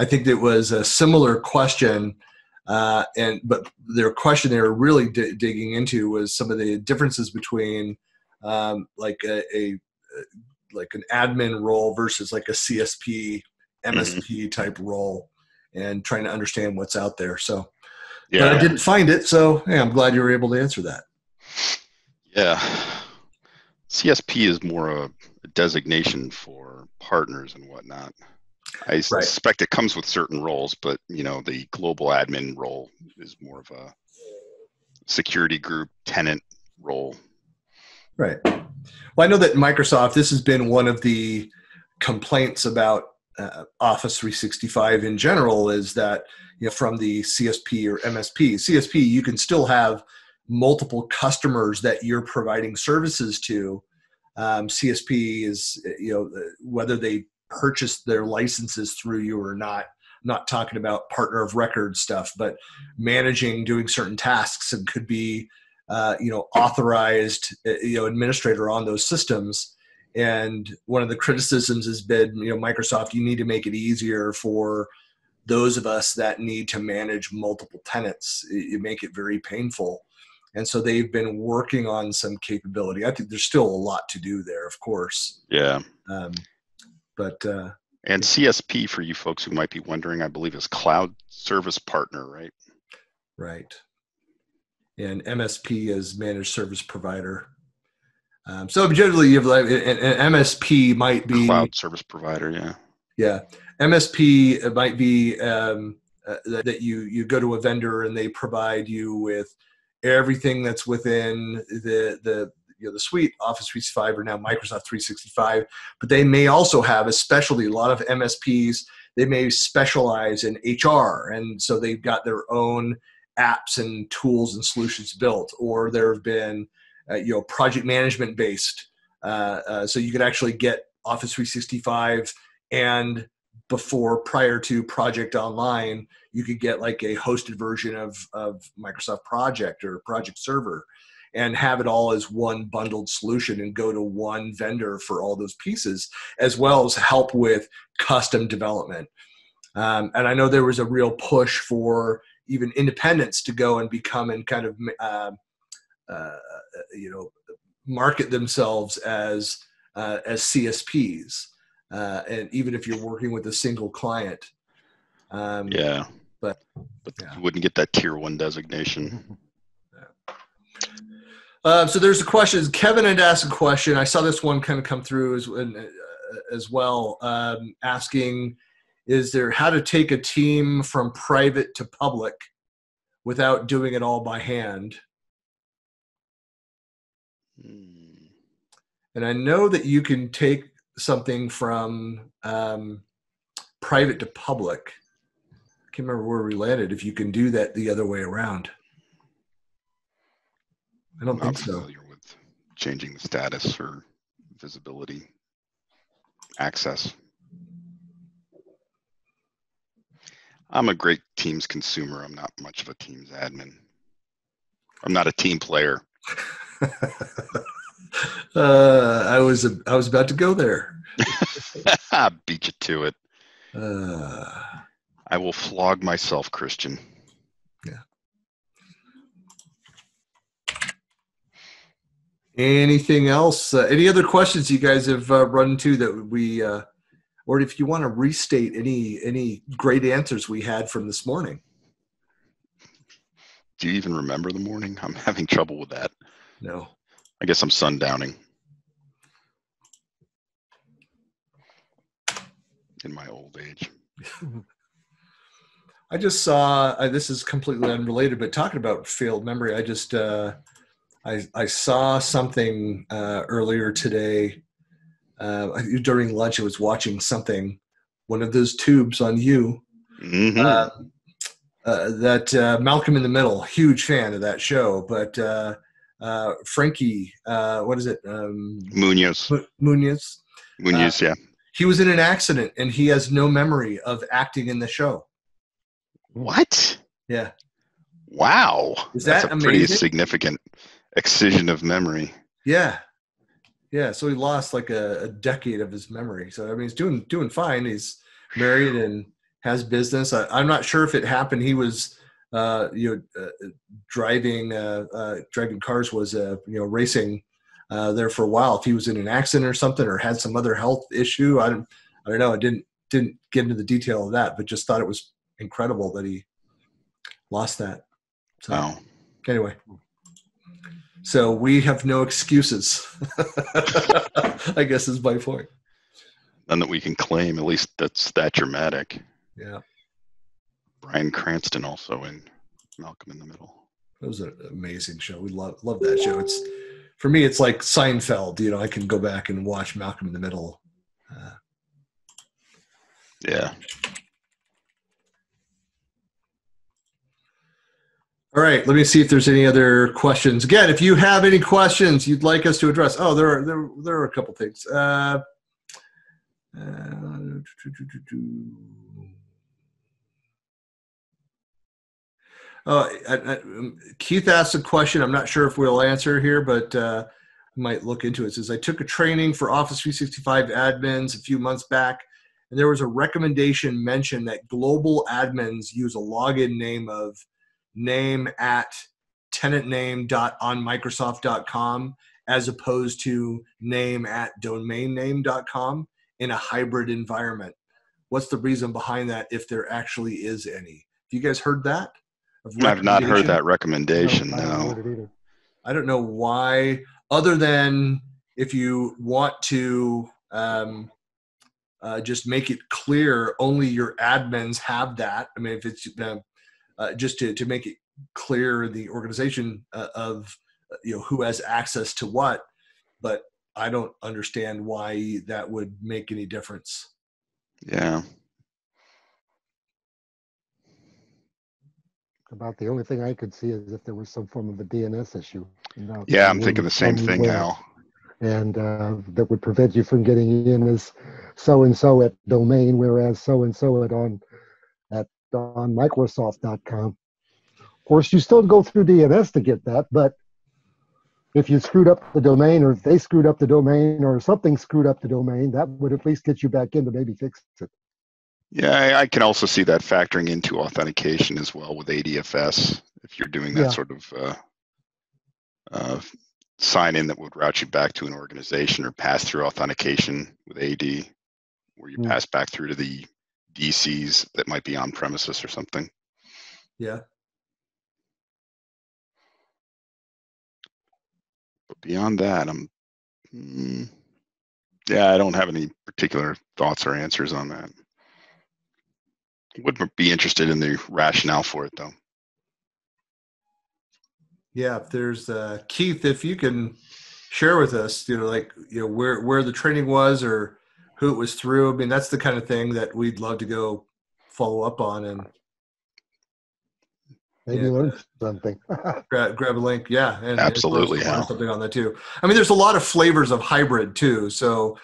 think it was a similar question. But their question they were really digging into was some of the differences between. Like an admin role versus like a CSP, MSP type role, and trying to understand what's out there. So, yeah, but I didn't find it. So, hey, I'm glad you were able to answer that. Yeah, CSP is more a designation for partners and whatnot. I suspect it comes with certain roles, but you know, the global admin role is more of a security group tenant role. Right. Well, I know that Microsoft, this has been one of the complaints about Office 365 in general, is that, you know, from the CSP or MSP. CSP, you can still have multiple customers that you're providing services to. CSP is, you know, whether they purchase their licenses through you or not. I'm not talking about partner of record stuff, but managing, doing certain tasks, and could be you know, authorized, you know, administrator on those systems. And one of the criticisms has been, you know, Microsoft, you need to make it easier for those of us that need to manage multiple tenants. You make it very painful. And so they've been working on some capability. I think there's still a lot to do there, of course. Yeah. And CSP, for you folks who might be wondering, I believe is cloud service partner, right? Right. And MSP is managed service provider. So generally, you have like an MSP might be cloud service provider. Yeah, yeah. MSP might be that you go to a vendor and they provide you with everything that's within the you know, the suite, Office 365 or now Microsoft 365. But they may also have, especially a lot of MSPs, they may specialize in HR, and so they've got their own apps and tools and solutions built, or there have been, you know, project management based. So you could actually get Office 365 and before, prior to Project Online, you could get like a hosted version of Microsoft Project or Project Server and have it all as one bundled solution and go to one vendor for all those pieces, as well as help with custom development. And I know there was a real push for even independents to go and become and kind of, you know, market themselves as CSPs. And even if you're working with a single client. Yeah. But yeah. You wouldn't get that tier one designation. So there's a question. Kevin had asked a question. I saw this one kind of come through as well, asking, is there how to take a team from private to public without doing it all by hand? And I know that you can take something from private to public. I can't remember where we landed, if you can do that the other way around. I don't think so. I'm familiar with changing the status or visibility, access. I'm a great Teams consumer. I'm not much of a Teams admin. I'm not a team player. I was about to go there. I beat you to it. I will flog myself, Christian. Yeah. Anything else? Any other questions you guys have run into that we, or if you want to restate any great answers we had from this morning? Do you even remember the morning? I'm having trouble with that. No. I guess I'm sundowning in my old age. I just saw, this is completely unrelated, but talking about failed memory, I just, I saw something earlier today during lunch. I was watching something, one of those tubes on you, that Malcolm in the Middle, huge fan of that show, but Frankie, what is it? Munoz. Munoz, yeah. He was in an accident and he has no memory of acting in the show. What? Yeah. Wow. Is that amazing? Pretty significant excision of memory. Yeah. Yeah. So he lost like a decade of his memory. So, I mean, he's doing fine. He's married and has business. I'm not sure if it happened. He was, driving cars was, racing there for a while. If he was in an accident or something, or had some other health issue, I don't know. I didn't get into the detail of that, but just thought it was incredible that he lost that. So, wow. Anyway, so we have no excuses, I guess is my point. None that we can claim, at least that's that dramatic. Yeah. Bryan Cranston also in Malcolm in the Middle. It was an amazing show. We love that show. It's, for me, it's like Seinfeld. You know, I can go back and watch Malcolm in the Middle. Yeah. All right. Let me see if there's any other questions. Again, if you have any questions you'd like us to address, oh, there are a couple things. Keith asked a question. I'm not sure if we'll answer here, but might look into it. It says, I took a training for Office 365 admins a few months back, and there was a recommendation mentioned that global admins use a login name of name@tenantname.onmicrosoft.com as opposed to name@domainname.com in a hybrid environment. What's the reason behind that, if there actually is any? Have you guys heard that? I've not heard that recommendation, no. I don't know why, other than if you want to just make it clear only your admins have that. I mean, if it's just to make it clear the organization of who has access to what, but I don't understand why that would make any difference. Yeah. About the only thing I could see is if there was some form of a DNS issue. Yeah, I'm thinking the same thing now. And that would prevent you from getting in as so-and-so at domain, whereas so-and-so on Microsoft.com. Of course, you still go through DNS to get that, but if you screwed up the domain, or if they screwed up the domain, or something screwed up the domain, that would at least get you back in to maybe fix it. Yeah, I can also see that factoring into authentication as well with ADFS, if you're doing that sort of sign-in that would route you back to an organization, or pass-through authentication with AD, where you pass back through to the DCs that might be on premises or something. Yeah. But beyond that, I don't have any particular thoughts or answers on that. Would be interested in the rationale for it, though. Yeah, if there's Keith, if you can share with us, where the training was or who it was through. I mean, that's the kind of thing that we'd love to go follow up on and maybe learn something. grab a link, yeah, and absolutely, something on that too. I mean, there's a lot of flavors of hybrid too, so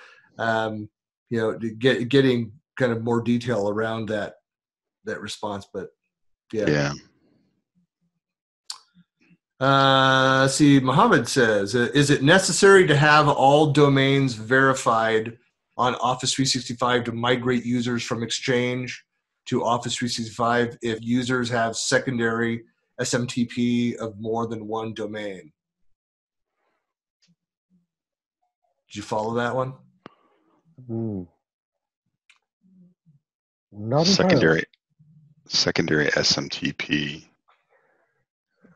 getting kind of more detail around that response, but yeah. See, Muhammad says, is it necessary to have all domains verified on Office 365 to migrate users from Exchange to Office 365 if users have secondary SMTP of more than one domain? Did you follow that one? Not entirely. Secondary SMTP.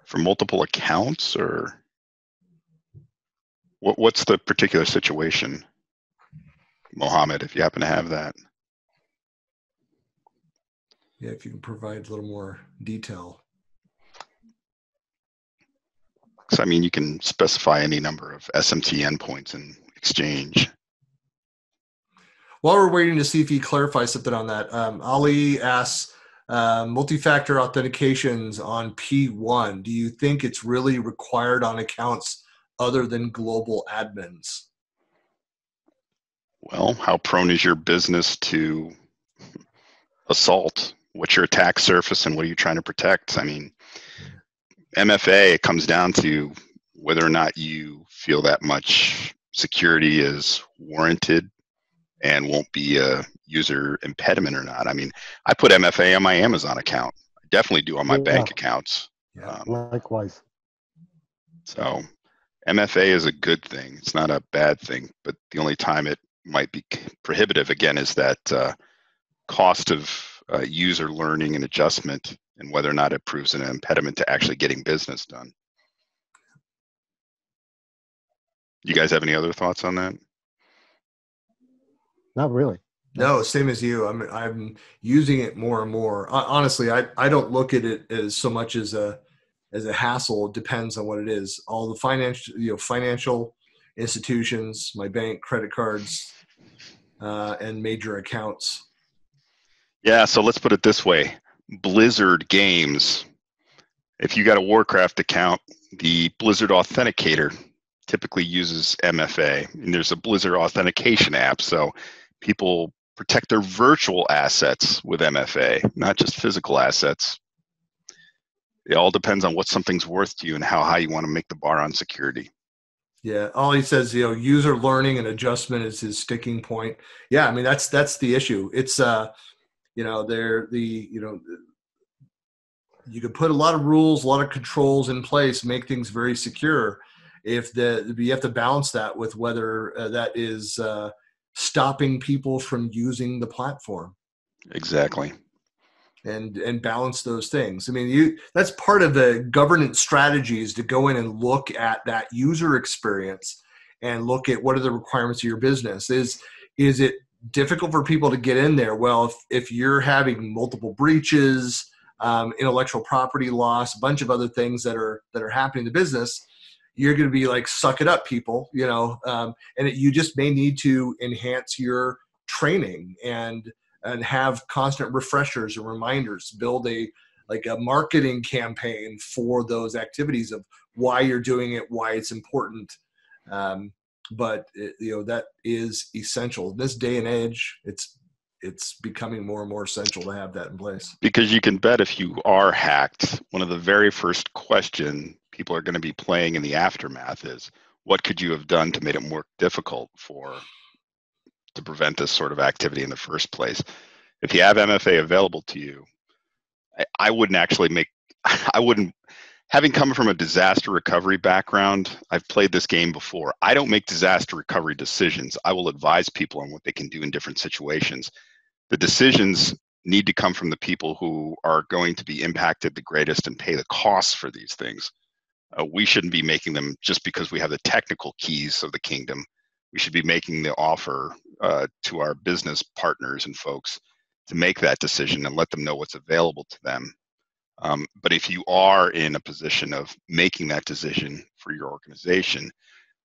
For multiple accounts, or what's the particular situation, Mohammed, if you happen to have that? Yeah, if you can provide a little more detail. So, I mean, you can specify any number of SMT endpoints in Exchange. While we're waiting to see if he clarifies something on that, Ali asks, multi-factor authentications on P1, do you think it's really required on accounts other than global admins? Well, how prone is your business to assault? What's your attack surface and what are you trying to protect? I mean, MFA, it comes down to whether or not you feel that much security is warranted and won't be a user impediment or not. I mean, I put MFA on my Amazon account. I definitely do on my bank accounts. Yeah, likewise. So MFA is a good thing. It's not a bad thing, but the only time it might be prohibitive, again, is that cost of user learning and adjustment and whether or not it proves an impediment to actually getting business done. You guys have any other thoughts on that? Not really. No, same as you. I'm using it more and more. Honestly, I don't look at it as so much as a hassle. It depends on what it is. All the financial institutions, my bank, credit cards, and major accounts. Yeah. So let's put it this way: Blizzard games. If you got a Warcraft account, the Blizzard Authenticator typically uses MFA, and there's a Blizzard authentication app. So people protect their virtual assets with MFA, not just physical assets. It all depends on what something's worth to you and how high you want to make the bar on security. Yeah, Ollie says, user learning and adjustment is his sticking point. Yeah, I mean, that's the issue. It's, you could put a lot of rules, a lot of controls in place, make things very secure. You have to balance that with whether that is stopping people from using the platform. Exactly. And balance those things. I mean, that's part of the governance strategies, to go in and look at that user experience and look at what are the requirements of your business. Is it difficult for people to get in there? Well, if you're having multiple breaches, intellectual property loss, a bunch of other things that are happening in the business, you're going to be like, suck it up, people, you just may need to enhance your training and have constant refreshers and reminders, build a marketing campaign for those activities of why you're doing it, why it's important. But that is essential. This day and age, it's becoming more and more essential to have that in place. Because you can bet if you are hacked, one of the very first questions people are going to be playing in the aftermath is, what could you have done to make it more difficult to prevent this sort of activity in the first place? If you have MFA available to you, I wouldn't actually make, having come from a disaster recovery background, I've played this game before. I don't make disaster recovery decisions. I will advise people on what they can do in different situations. The decisions need to come from the people who are going to be impacted the greatest and pay the costs for these things. We shouldn't be making them just because we have the technical keys of the kingdom. We should be making the offer to our business partners and folks to make that decision and let them know what's available to them. But if you are in a position of making that decision for your organization,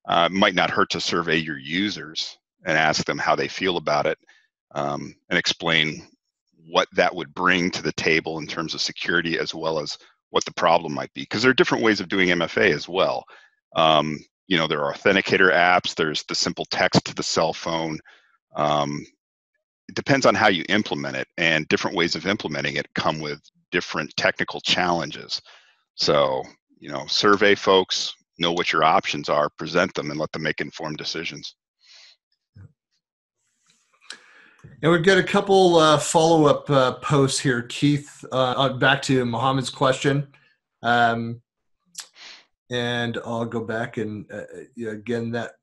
it might not hurt to survey your users and ask them how they feel about it and explain what that would bring to the table in terms of security as well as what the problem might be. Because there are different ways of doing MFA as well. There are authenticator apps, there's the simple text to the cell phone. It depends on how you implement it, and different ways of implementing it come with different technical challenges. So, survey folks, know what your options are, present them, and let them make informed decisions. And we've got a couple follow-up posts here, Keith, back to Mohammed's question. And I'll go back and, again, that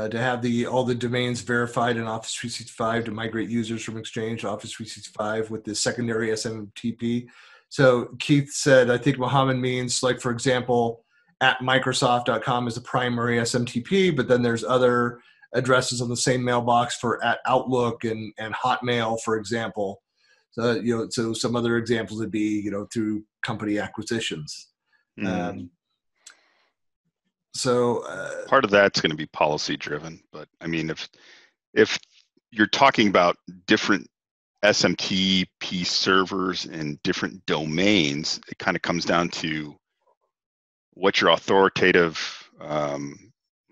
to have all the domains verified in Office 365 to migrate users from Exchange to Office 365 with the secondary SMTP. So Keith said, I think Mohammed means, like, for example, at Microsoft.com is the primary SMTP, but then there's other addresses on the same mailbox for at Outlook and Hotmail, for example. So, so some other examples would be, through company acquisitions. So part of that's going to be policy driven, but I mean, if you're talking about different SMTP servers and different domains, it kind of comes down to what your authoritative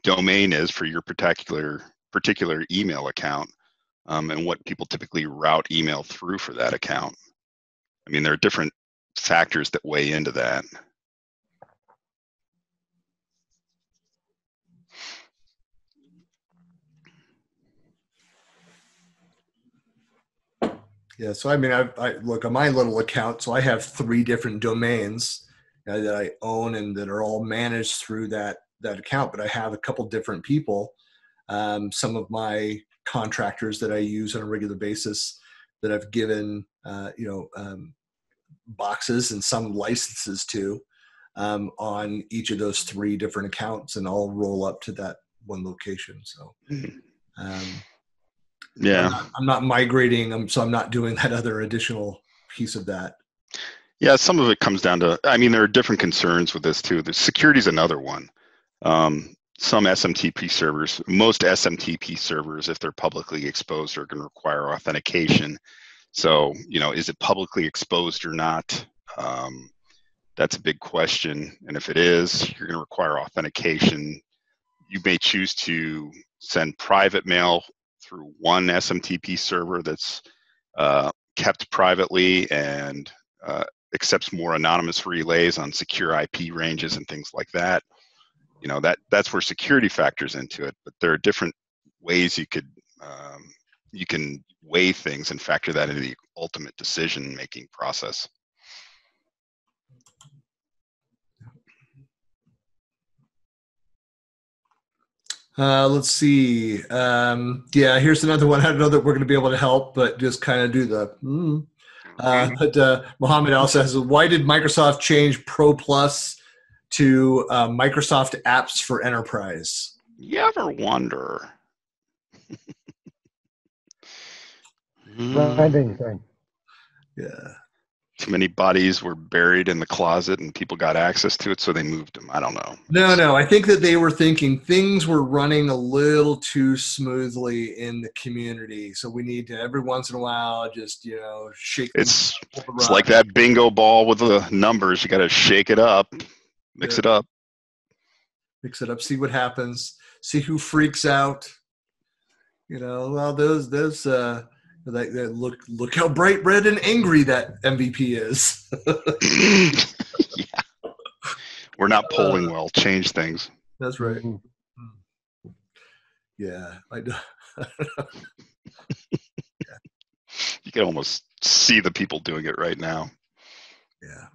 domain is for your particular email account, and what people typically route email through for that account. I mean, there are different factors that weigh into that. Yeah, so I mean, I look at my little account, so I have 3 different domains that I own and that are all managed through that account, but I have a couple different people, some of my contractors that I use on a regular basis that I've given, boxes and some licenses to on each of those 3 different accounts, and I'll roll up to that one location. So, yeah, I'm not migrating. So I'm not doing that other additional piece of that. Yeah, some of it comes down to, I mean, there are different concerns with this too. The security is another one. Some SMTP servers, most SMTP servers, if they're publicly exposed, are going to require authentication. So, is it publicly exposed or not? That's a big question. And if it is, you're going to require authentication. You may choose to send private mail through one SMTP server that's kept privately and accepts more anonymous relays on secure IP ranges and things like that. That's where security factors into it, but there are different ways you can weigh things and factor that into the ultimate decision-making process. Let's see. Yeah, here's another one. I don't know that we're going to be able to help, but just kind of do the. But Mohammed also says, why did Microsoft change Pro Plus to Microsoft Apps for Enterprise? You ever wonder? Branding thing. Yeah. Too many bodies were buried in the closet and people got access to it, so they moved them. I don't know. No. I think that they were thinking things were running a little too smoothly in the community. So we need to, every once in a while, just, shake it. It's like that bingo ball with the numbers. You got to shake it up. Mix it up. mix it up, see what happens, see who freaks out. You know, well, look how bright red and angry that MVP is. Yeah. We're not polling well, change things. That's right. Mm-hmm. Yeah. I do. Yeah. You can almost see the people doing it right now. Yeah.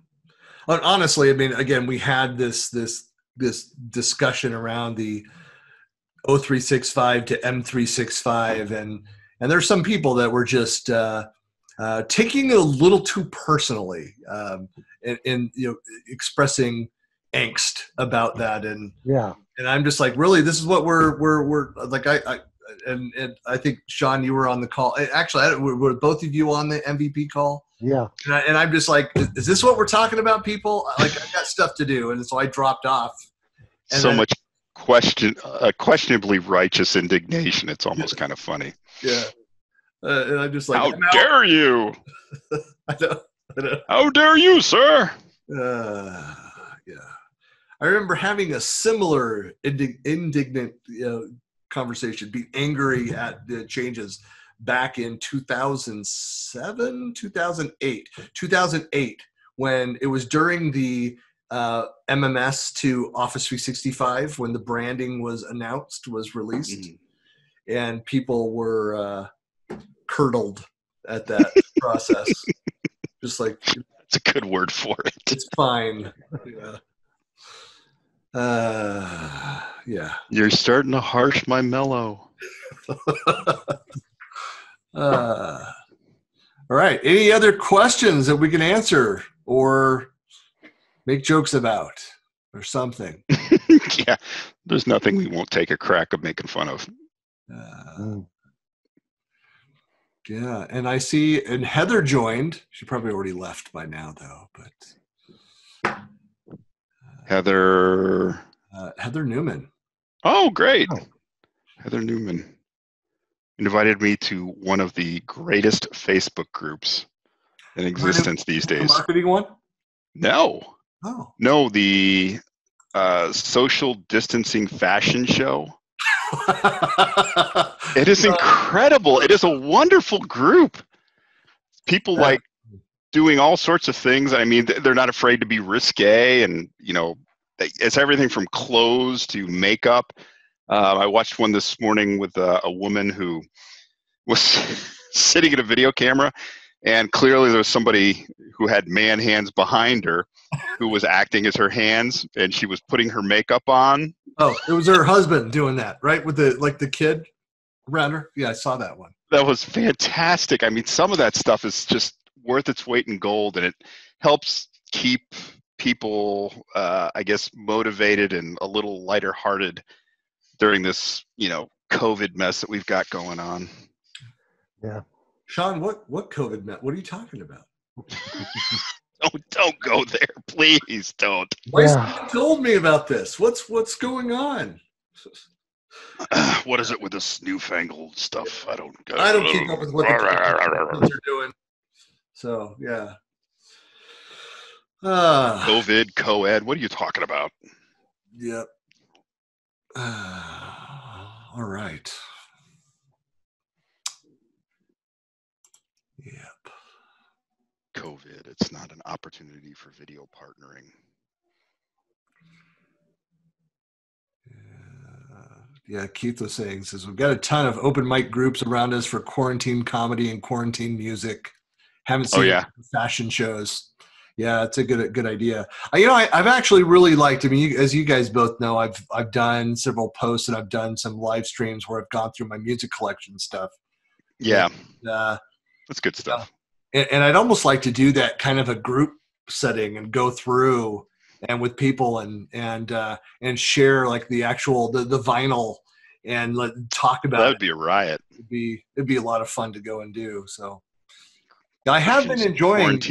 Honestly, I mean, again, we had this discussion around the O365 to M365, and there's some people that were just taking it a little too personally, and you know, expressing angst about that, and yeah, and I'm just like, really, this is what we're like, and I think Sean, you were on the call. Actually, were both of you on the MVP call? Yeah. And I'm just like, is this what we're talking about, people? Like, I've got stuff to do, and so I dropped off. And so much questionably righteous indignation. It's almost kind of funny. Yeah. And I'm just like, how dare you? I know. How dare you, sir? Yeah. I remember having a similar indignant conversation, being angry at the changes back in 2007, 2008. 2008, when it was during the MMS to Office 365, when the branding was announced, was released, and people were curdled at that process. Just like, it's a good word for it. It's fine. Yeah. Yeah. You're starting to harsh my mellow. All right. Any other questions that we can answer or make jokes about or something? Yeah. There's nothing we won't take a crack at making fun of. Yeah. And I see, and Heather joined. She probably already left by now, though, but. Heather. Heather Newman. Oh, great. Oh. Heather Newman invited me to one of the greatest Facebook groups in existence these days. The marketing one? No. Oh. No, the social distancing fashion show. It is incredible. It is a wonderful group. People like doing all sorts of things. I mean, they're not afraid to be risque, and you know, it's everything from clothes to makeup. I watched one this morning with a woman who was sitting at a video camera, and clearly there was somebody who had man hands behind her who was acting as her hands, and she was putting her makeup on. Oh, it was her husband doing that, right? With the, like, the kid around her? Yeah, I saw that one. That was fantastic. I mean, some of that stuff is just worth its weight in gold, and it helps keep people, I guess, motivated and a little lighter hearted during this, you know, COVID mess that we've got going on. Yeah. Sean, what COVID mess? What are you talking about? Don't go there. Please don't. Why told me about this? What's going on? What is it with this newfangled stuff? I don't keep up with what the are doing. So, yeah. COVID, co-ed, what are you talking about? Yep. All right. Yep. COVID, it's not an opportunity for video partnering. Yeah, Keith was saying, says, we've got a ton of open mic groups around us for quarantine comedy and quarantine music. Haven't seen fashion shows. Yeah, it's a good idea. I've actually really liked, I mean, as you guys both know, I've done several posts and I've done some live streams where I've gone through my music collection stuff. Yeah, and, that's good stuff. And I'd almost like to do that kind of a group setting and go through and with people and share like the actual the vinyl and talk about. That would be a riot. It'd be a lot of fun to go and do. So I have been enjoying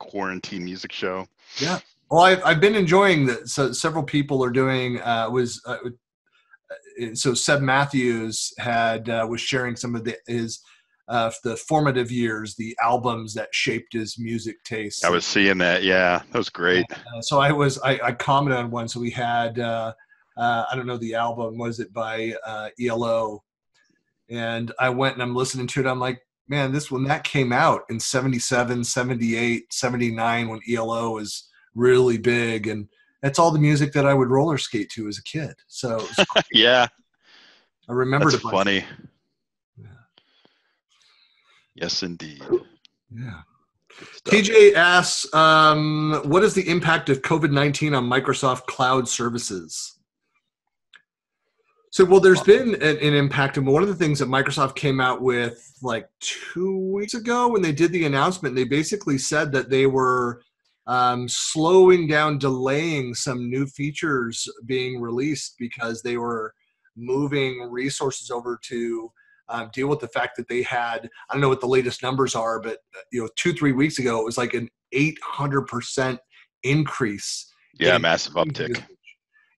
quarantine music show. Yeah, well, I've been enjoying that. So several people are doing so Seb Matthews was sharing some of his the formative years, the albums that shaped his music taste. I was seeing that. Yeah, that was great. So I commented on one. So we had, I don't know the album, was it by ELO? And I went and I'm listening to it. I'm like, man, this, when that came out in 77, 78, 79, when ELO was really big. And that's all the music that I would roller skate to as a kid. So it was cool. Yeah, I remember. That's funny. Yeah. Yes, indeed. Yeah. TJ asks, what is the impact of COVID-19 on Microsoft cloud services? So, well, there's been an impact. And one of the things that Microsoft came out with like 2 weeks ago when they did the announcement, they basically said that they were slowing down, delaying some new features being released because they were moving resources over to deal with the fact that they had, I don't know what the latest numbers are, but you know, 2-3 weeks ago, it was like an 800% increase. Yeah, massive uptick.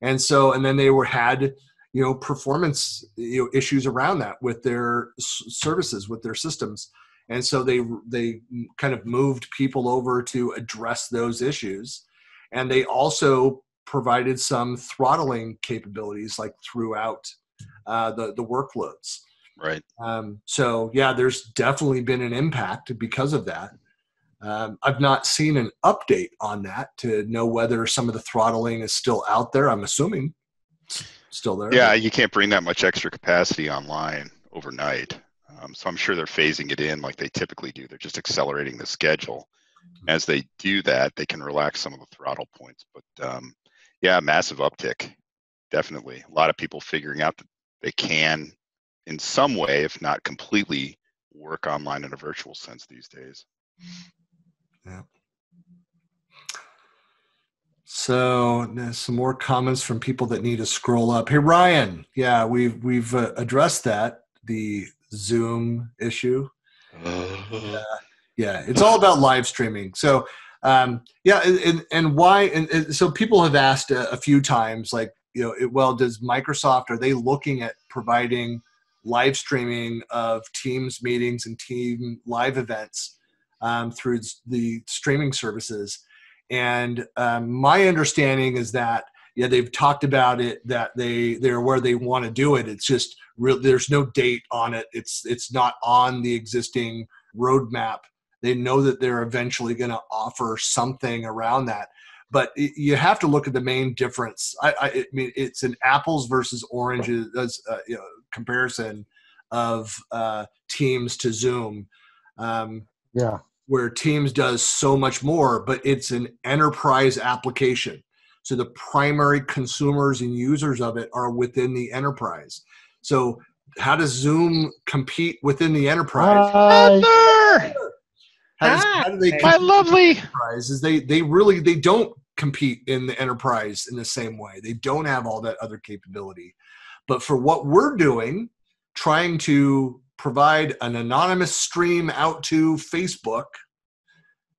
And so, and then they were had, you know, performance, you know, issues around that with their services, with their systems. And so they kind of moved people over to address those issues. And they also provided some throttling capabilities like throughout the workloads. Right. So yeah, there's definitely been an impact because of that. I've not seen an update on that to know whether some of the throttling is still out there. I'm assuming it's still there. Yeah, you can't bring that much extra capacity online overnight. So I'm sure they're phasing it in like they typically do. They're just accelerating the schedule. As they do that, they can relax some of the throttle points. But yeah, massive uptick, definitely. A lot of people figuring out that they can, in some way, if not completely, work online in a virtual sense these days. Yeah. So some more comments from people that need to scroll up. Hey, Ryan. Yeah, we've addressed that, the Zoom issue. Yeah, it's all about live streaming. So yeah, and why? And so people have asked a few times, like, you know, well, does Microsoft, are they looking at providing live streaming of Teams meetings and team live events through the streaming services? And my understanding is that, yeah, they've talked about it, that they're where they want to do it. It's just real, there's no date on it. It's not on the existing roadmap. They know that they're eventually going to offer something around that. But you have to look at the main difference. I mean, it's an apples versus oranges you know, comparison of Teams to Zoom. Yeah, where Teams does so much more, but it's an enterprise application. So the primary consumers and users of it are within the enterprise. So how does Zoom compete within the enterprise? How do they compete? My lovely. The enterprise is they don't compete in the enterprise in the same way. They don't have all that other capability. But for what we're doing, trying to provide an anonymous stream out to Facebook,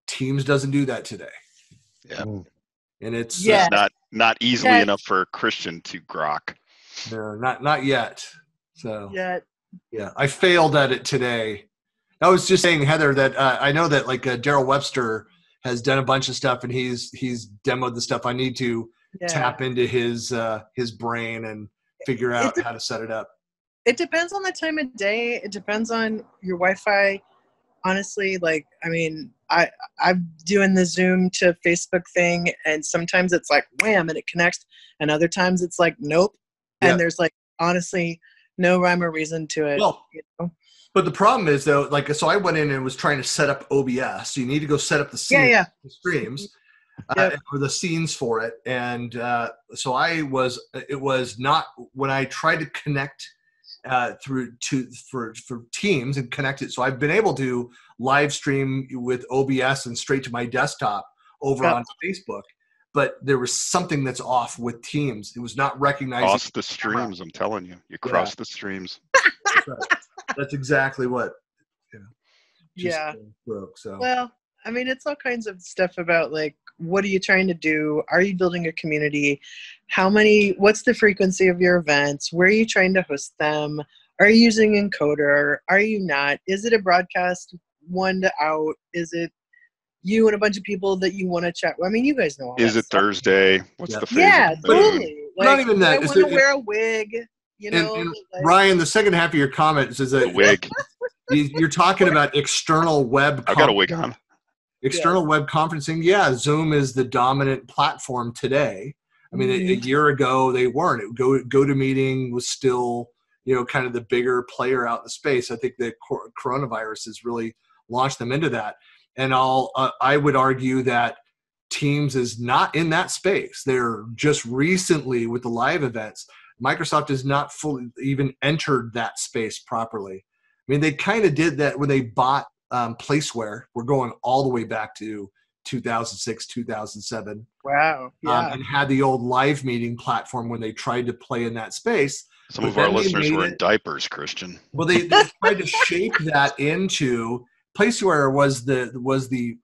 Teams doesn't do that today. Yeah. And it's not easily enough for Christian to grok. No, not yet. So yeah, I failed at it today. I was just saying, Heather, that I know that like Daryl Webster has done a bunch of stuff, and he's demoed the stuff. I need to tap into his brain and figure out how to set it up. It depends on the time of day. It depends on your Wi-Fi. Honestly, like, I mean, I'm doing the Zoom to Facebook thing, and sometimes it's like wham and it connects, and other times it's like nope, and there's like honestly no rhyme or reason to it. Well, you know? But the problem is though, like, so I went in and was trying to set up OBS. So you need to go set up the scenes, the streams, or the scenes for it. And so it was not, when I tried to connect for Teams and connect it. So I've been able to live stream with OBS and straight to my desktop over on Facebook, but there was something that's off with Teams. It was not recognizing. Cross the streams, I'm telling you. You cross the streams. That's right. That's exactly what. You know, broke, so. Well, I mean, it's all kinds of stuff about like, what are you trying to do? Are you building a community? What's the frequency of your events? Where are you trying to host them? Are you using encoder? Are you not? Is it a broadcast one to out? Is it you and a bunch of people that you want to chat with? I mean, you guys know all Is that it stuff. Thursday? What's the favorite? Yeah, totally. Like, not even that. I want to wear a wig. You know, and like, Ryan, the second half of your comments is a wig. You're talking about external web. I've got a wig on. External web conferencing. Yeah, Zoom is the dominant platform today. I mean, a year ago they weren't. GoToMeeting was still, you know, kind of the bigger player out in the space. I think the coronavirus has really launched them into that. And I would argue that Teams is not in that space. They're just recently with the live events. Microsoft has not fully even entered that space properly. I mean, they kind of did that when they bought Placeware. We're going all the way back to 2006, 2007. Wow. Yeah. And had the old live meeting platform when they tried to play in that space. Some of our listeners were in diapers, Christian. Well, they tried to shape that into Placeware was the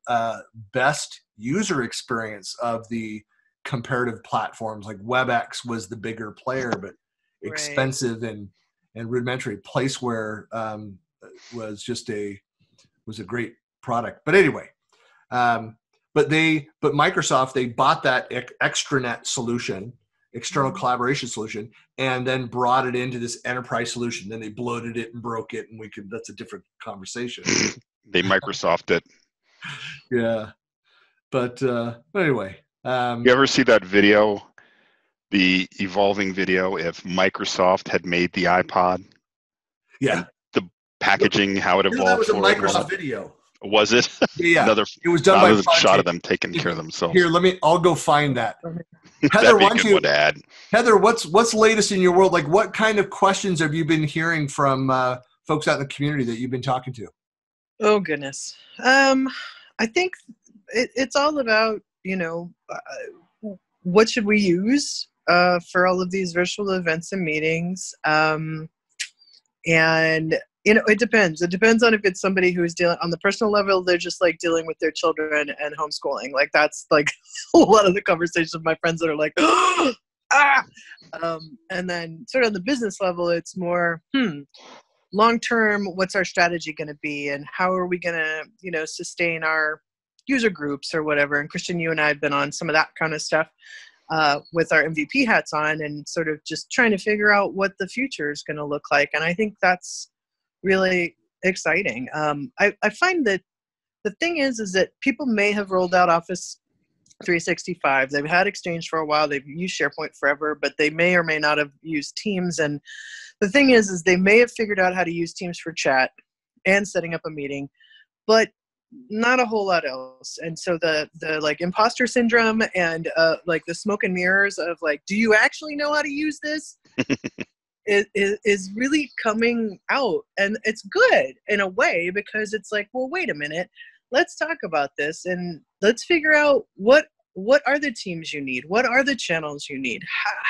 best user experience of the comparative platforms. Like WebEx was the bigger player, but expensive and rudimentary. Placeware was a great product. But anyway, but Microsoft, they bought that extranet solution, external collaboration solution, and then brought it into this enterprise solution. Then they bloated it and broke it, and that's a different conversation. They Microsoft it. Yeah. But anyway. You ever see that video, the evolving video, if Microsoft had made the iPod? Yeah. The packaging, how it evolved. That was a Microsoft video. Was it? Yeah. It was done by a shot of them taking care of themselves. Here, I'll go find that. Heather, Heather, what's latest in your world? Like, what kind of questions have you been hearing from folks out in the community that you've been talking to? Oh, goodness. I think it's all about, you know, what should we use for all of these virtual events and meetings? And, you know, it depends. It depends on if it's somebody who is dealing on the personal level, they're just like dealing with their children and homeschooling. Like that's like a lot of the conversations with my friends that are like, ah! And then sort of on the business level, it's more, long-term, what's our strategy going to be? And how are we going to, you know, sustain our user groups or whatever? And Christian, you and I have been on some of that kind of stuff with our MVP hats on and sort of just trying to figure out what the future is going to look like. And I think that's really exciting. I find that the thing is that people may have rolled out Office 365. They've had Exchange for a while. They've used SharePoint forever, but they may or may not have used Teams. And the thing is they may have figured out how to use Teams for chat and setting up a meeting, but not a whole lot else. And so the like imposter syndrome and like the smoke and mirrors of like, do you actually know how to use this? is really coming out. And it's good in a way, because it's like, well, wait a minute, let's talk about this and let's figure out what are the teams you need? What are the channels you need?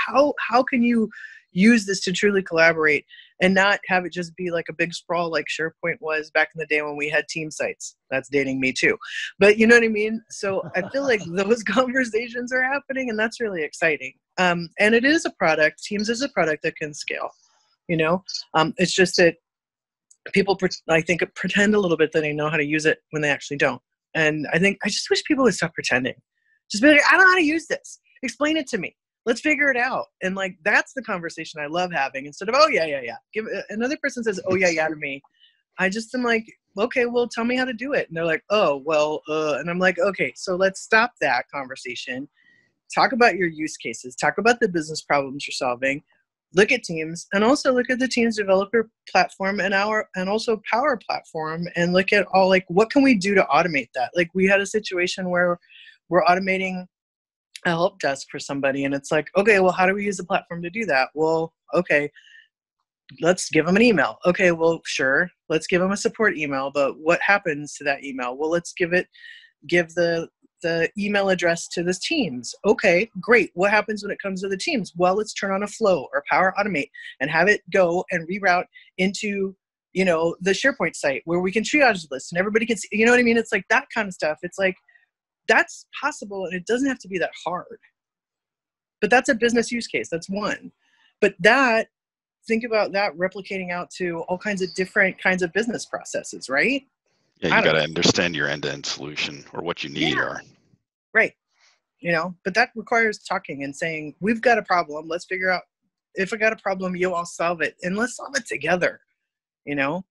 How can you use this to truly collaborate and not have it just be like a big sprawl like SharePoint was back in the day when we had team sites? That's dating me too. But you know what I mean? So I feel like those conversations are happening, and that's really exciting. And it is a product. Teams is a product that can scale, you know? It's just that people, I think, pretend a little bit that they know how to use it when they actually don't. And I think I just wish people would stop pretending. Just be like, I don't know how to use this. Explain it to me. Let's figure it out. And like, that's the conversation I love having instead of, oh yeah, yeah, yeah. Give another person says, oh yeah, yeah to me. I just am like, okay, well tell me how to do it. And they're like, oh, well, and I'm like, okay, so let's stop that conversation. Talk about your use cases, talk about the business problems you're solving, look at Teams, and also look at the Teams developer platform and also Power Platform, and look at all like, what can we do to automate that? Like we had a situation where we're automating a help desk for somebody, and it's like, okay, well, how do we use the platform to do that? Well, okay, let's give them an email. Okay, well, sure, let's give them a support email, but what happens to that email? Well, let's give the email address to the Teams. Okay, great. What happens when it comes to the Teams? Well, let's turn on a flow or Power Automate and have it go and reroute into, you know, the SharePoint site where we can triage the list and everybody can see, you know what I mean? It's like that kind of stuff. It's like, that's possible, and it doesn't have to be that hard. But that's a business use case. That's one. But that think about that replicating out to all kinds of different kinds of business processes, right? Yeah, you got to understand your end-to-end solution or what you need. Yeah. Right. You know, but that requires talking and saying, we've got a problem. Let's figure out, if I got a problem, you all solve it, and let's solve it together. You know,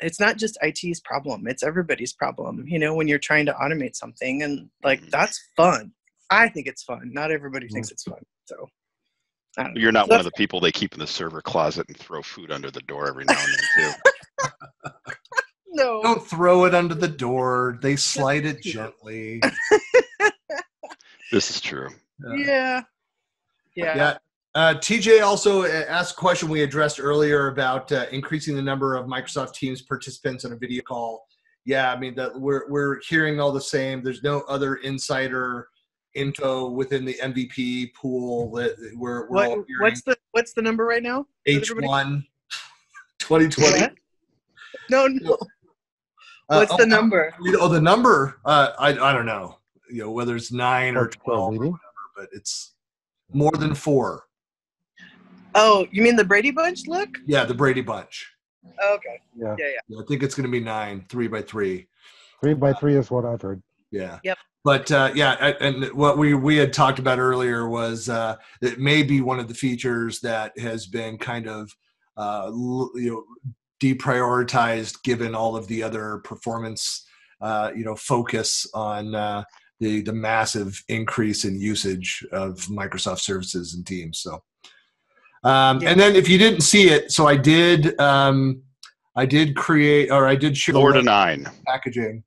it's not just IT's problem. It's everybody's problem, you know, when you're trying to automate something, and like, that's fun. I think it's fun. Not everybody thinks it's fun. So I don't know. You're not one of the people they keep in the server closet and throw food under the door every now and then too. No. Don't throw it under the door. They slide it gently. This is true. Yeah. TJ also asked a question we addressed earlier about increasing the number of Microsoft Teams participants on a video call. Yeah, I mean, that we're hearing all the same. There's no other insider info within the MVP pool that we're all hearing. What's the number right now? H1 2020. What? No. What's the number? The number? I don't know. You know, whether it's 9 or 12 or whatever, but it's more than 4. Oh, you mean the Brady Bunch look? Yeah, the Brady Bunch. Okay. Yeah. I think it's going to be 9, 3x3. 3x3 is what I've heard. Yeah. Yep. But and what we had talked about earlier was it may be one of the features that has been kind of deprioritized given all of the other performance focus on the massive increase in usage of Microsoft services and Teams. So, and then if you didn't see it, so I did share 4 to 9 packaging.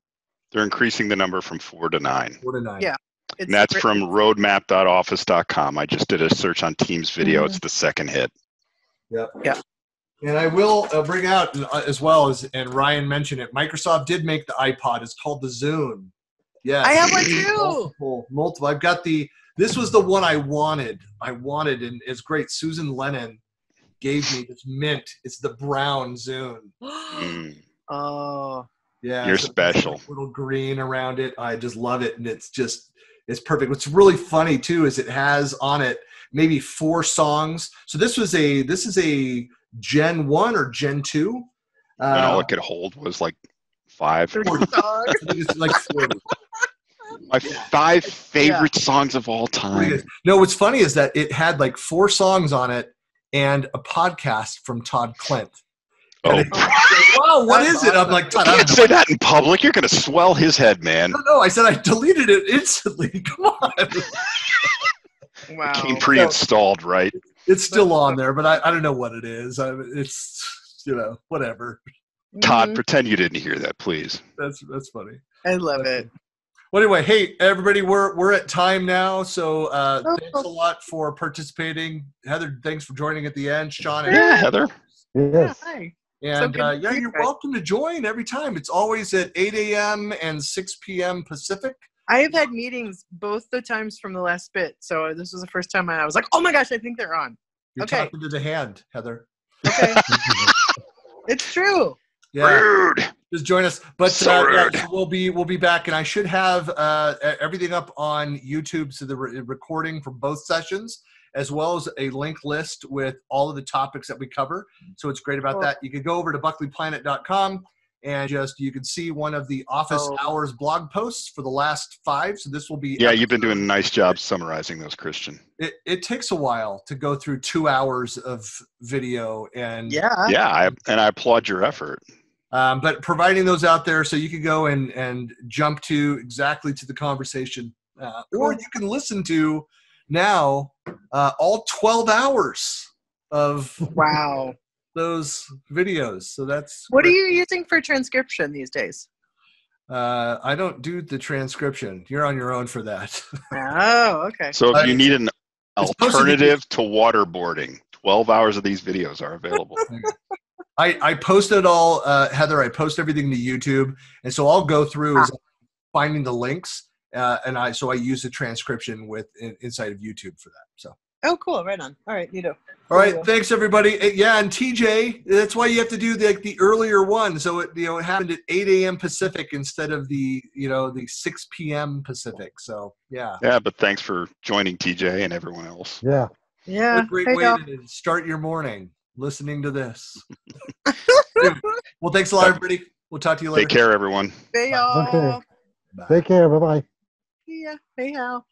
They're increasing the number from 4 to 9. 4 to 9. Yeah. And that's from roadmap.office.com. I just did a search on Teams video. It's the second hit. Yep. Yeah. And I will bring out as well as, and Ryan mentioned it, Microsoft did make the iPod. It's called the Zoom. Yeah, I have one too. Multiple. I've got this was the one I wanted. And it's great. Susan Lennon gave me this mint. It's the brown Zoom. Oh. Yeah. You're special. Like a little green around it. I just love it. And it's perfect. What's really funny too is it has on it maybe 4 songs. So this is a Gen 1 or Gen 2. And all it could hold was like 5. 40. I think it's like 40. My 5 favorite songs of all time. No, what's funny is that it had like 4 songs on it and a podcast from Todd Clint. Oh, like, wow, what is it? I'm like, Todd, you can't say that in public. You're going to swell his head, man. No, I said I deleted it instantly. Come on. Wow. It came pre-installed, right? It's still on there, but I don't know what it is. It's, whatever. Todd, pretend you didn't hear that, please. That's funny. I love it. Well, anyway, hey, everybody, we're at time now. So thanks a lot for participating. Heather, thanks for joining at the end. Sean. Heather. Yes. Yeah, hi. And you're welcome to join every time. It's always at 8 a.m. and 6 p.m. Pacific. I have had meetings both the times from the last bit, so this was the first time I was like, "Oh my gosh, I think they're on." You're talking to the hand, Heather. Okay, it's true. Yeah. Rude. Just join us, but we'll be back, and I should have everything up on YouTube, so the recording from both sessions, as well as a link list with all of the topics that we cover. So it's great about that. You can go over to BuckleyPlanet.com. And you can see one of the office hours blog posts for the last 5. So this will be. Yeah, you've been doing a nice job summarizing those, Christian. It takes a while to go through 2 hours of video. And I applaud your effort. But providing those out there so you can go and jump to the conversation. Or you can listen to now all 12 hours of. Wow. Those videos. So that's what are you using for transcription these days? I don't do the transcription. You're on your own for that. Okay. So if you need an alternative to waterboarding, 12 hours of these videos are available. I post it all, Heather. I post everything to YouTube, and so I'll go through is finding the links, and I use the transcription inside of YouTube for that. So. Oh, cool. Right on. All right. Neato. All right. Thanks, everybody. Yeah. And TJ, that's why you have to do the earlier one. So it happened at 8 a.m. Pacific instead of the 6 p.m. Pacific. So, yeah. Yeah. But thanks for joining TJ and everyone else. Yeah. Yeah. What a great way to start your morning. listening to this. Well, thanks a lot, everybody. We'll talk to you later. Take care, everyone. Take care. Bye-bye. Yeah. Hey, Hal.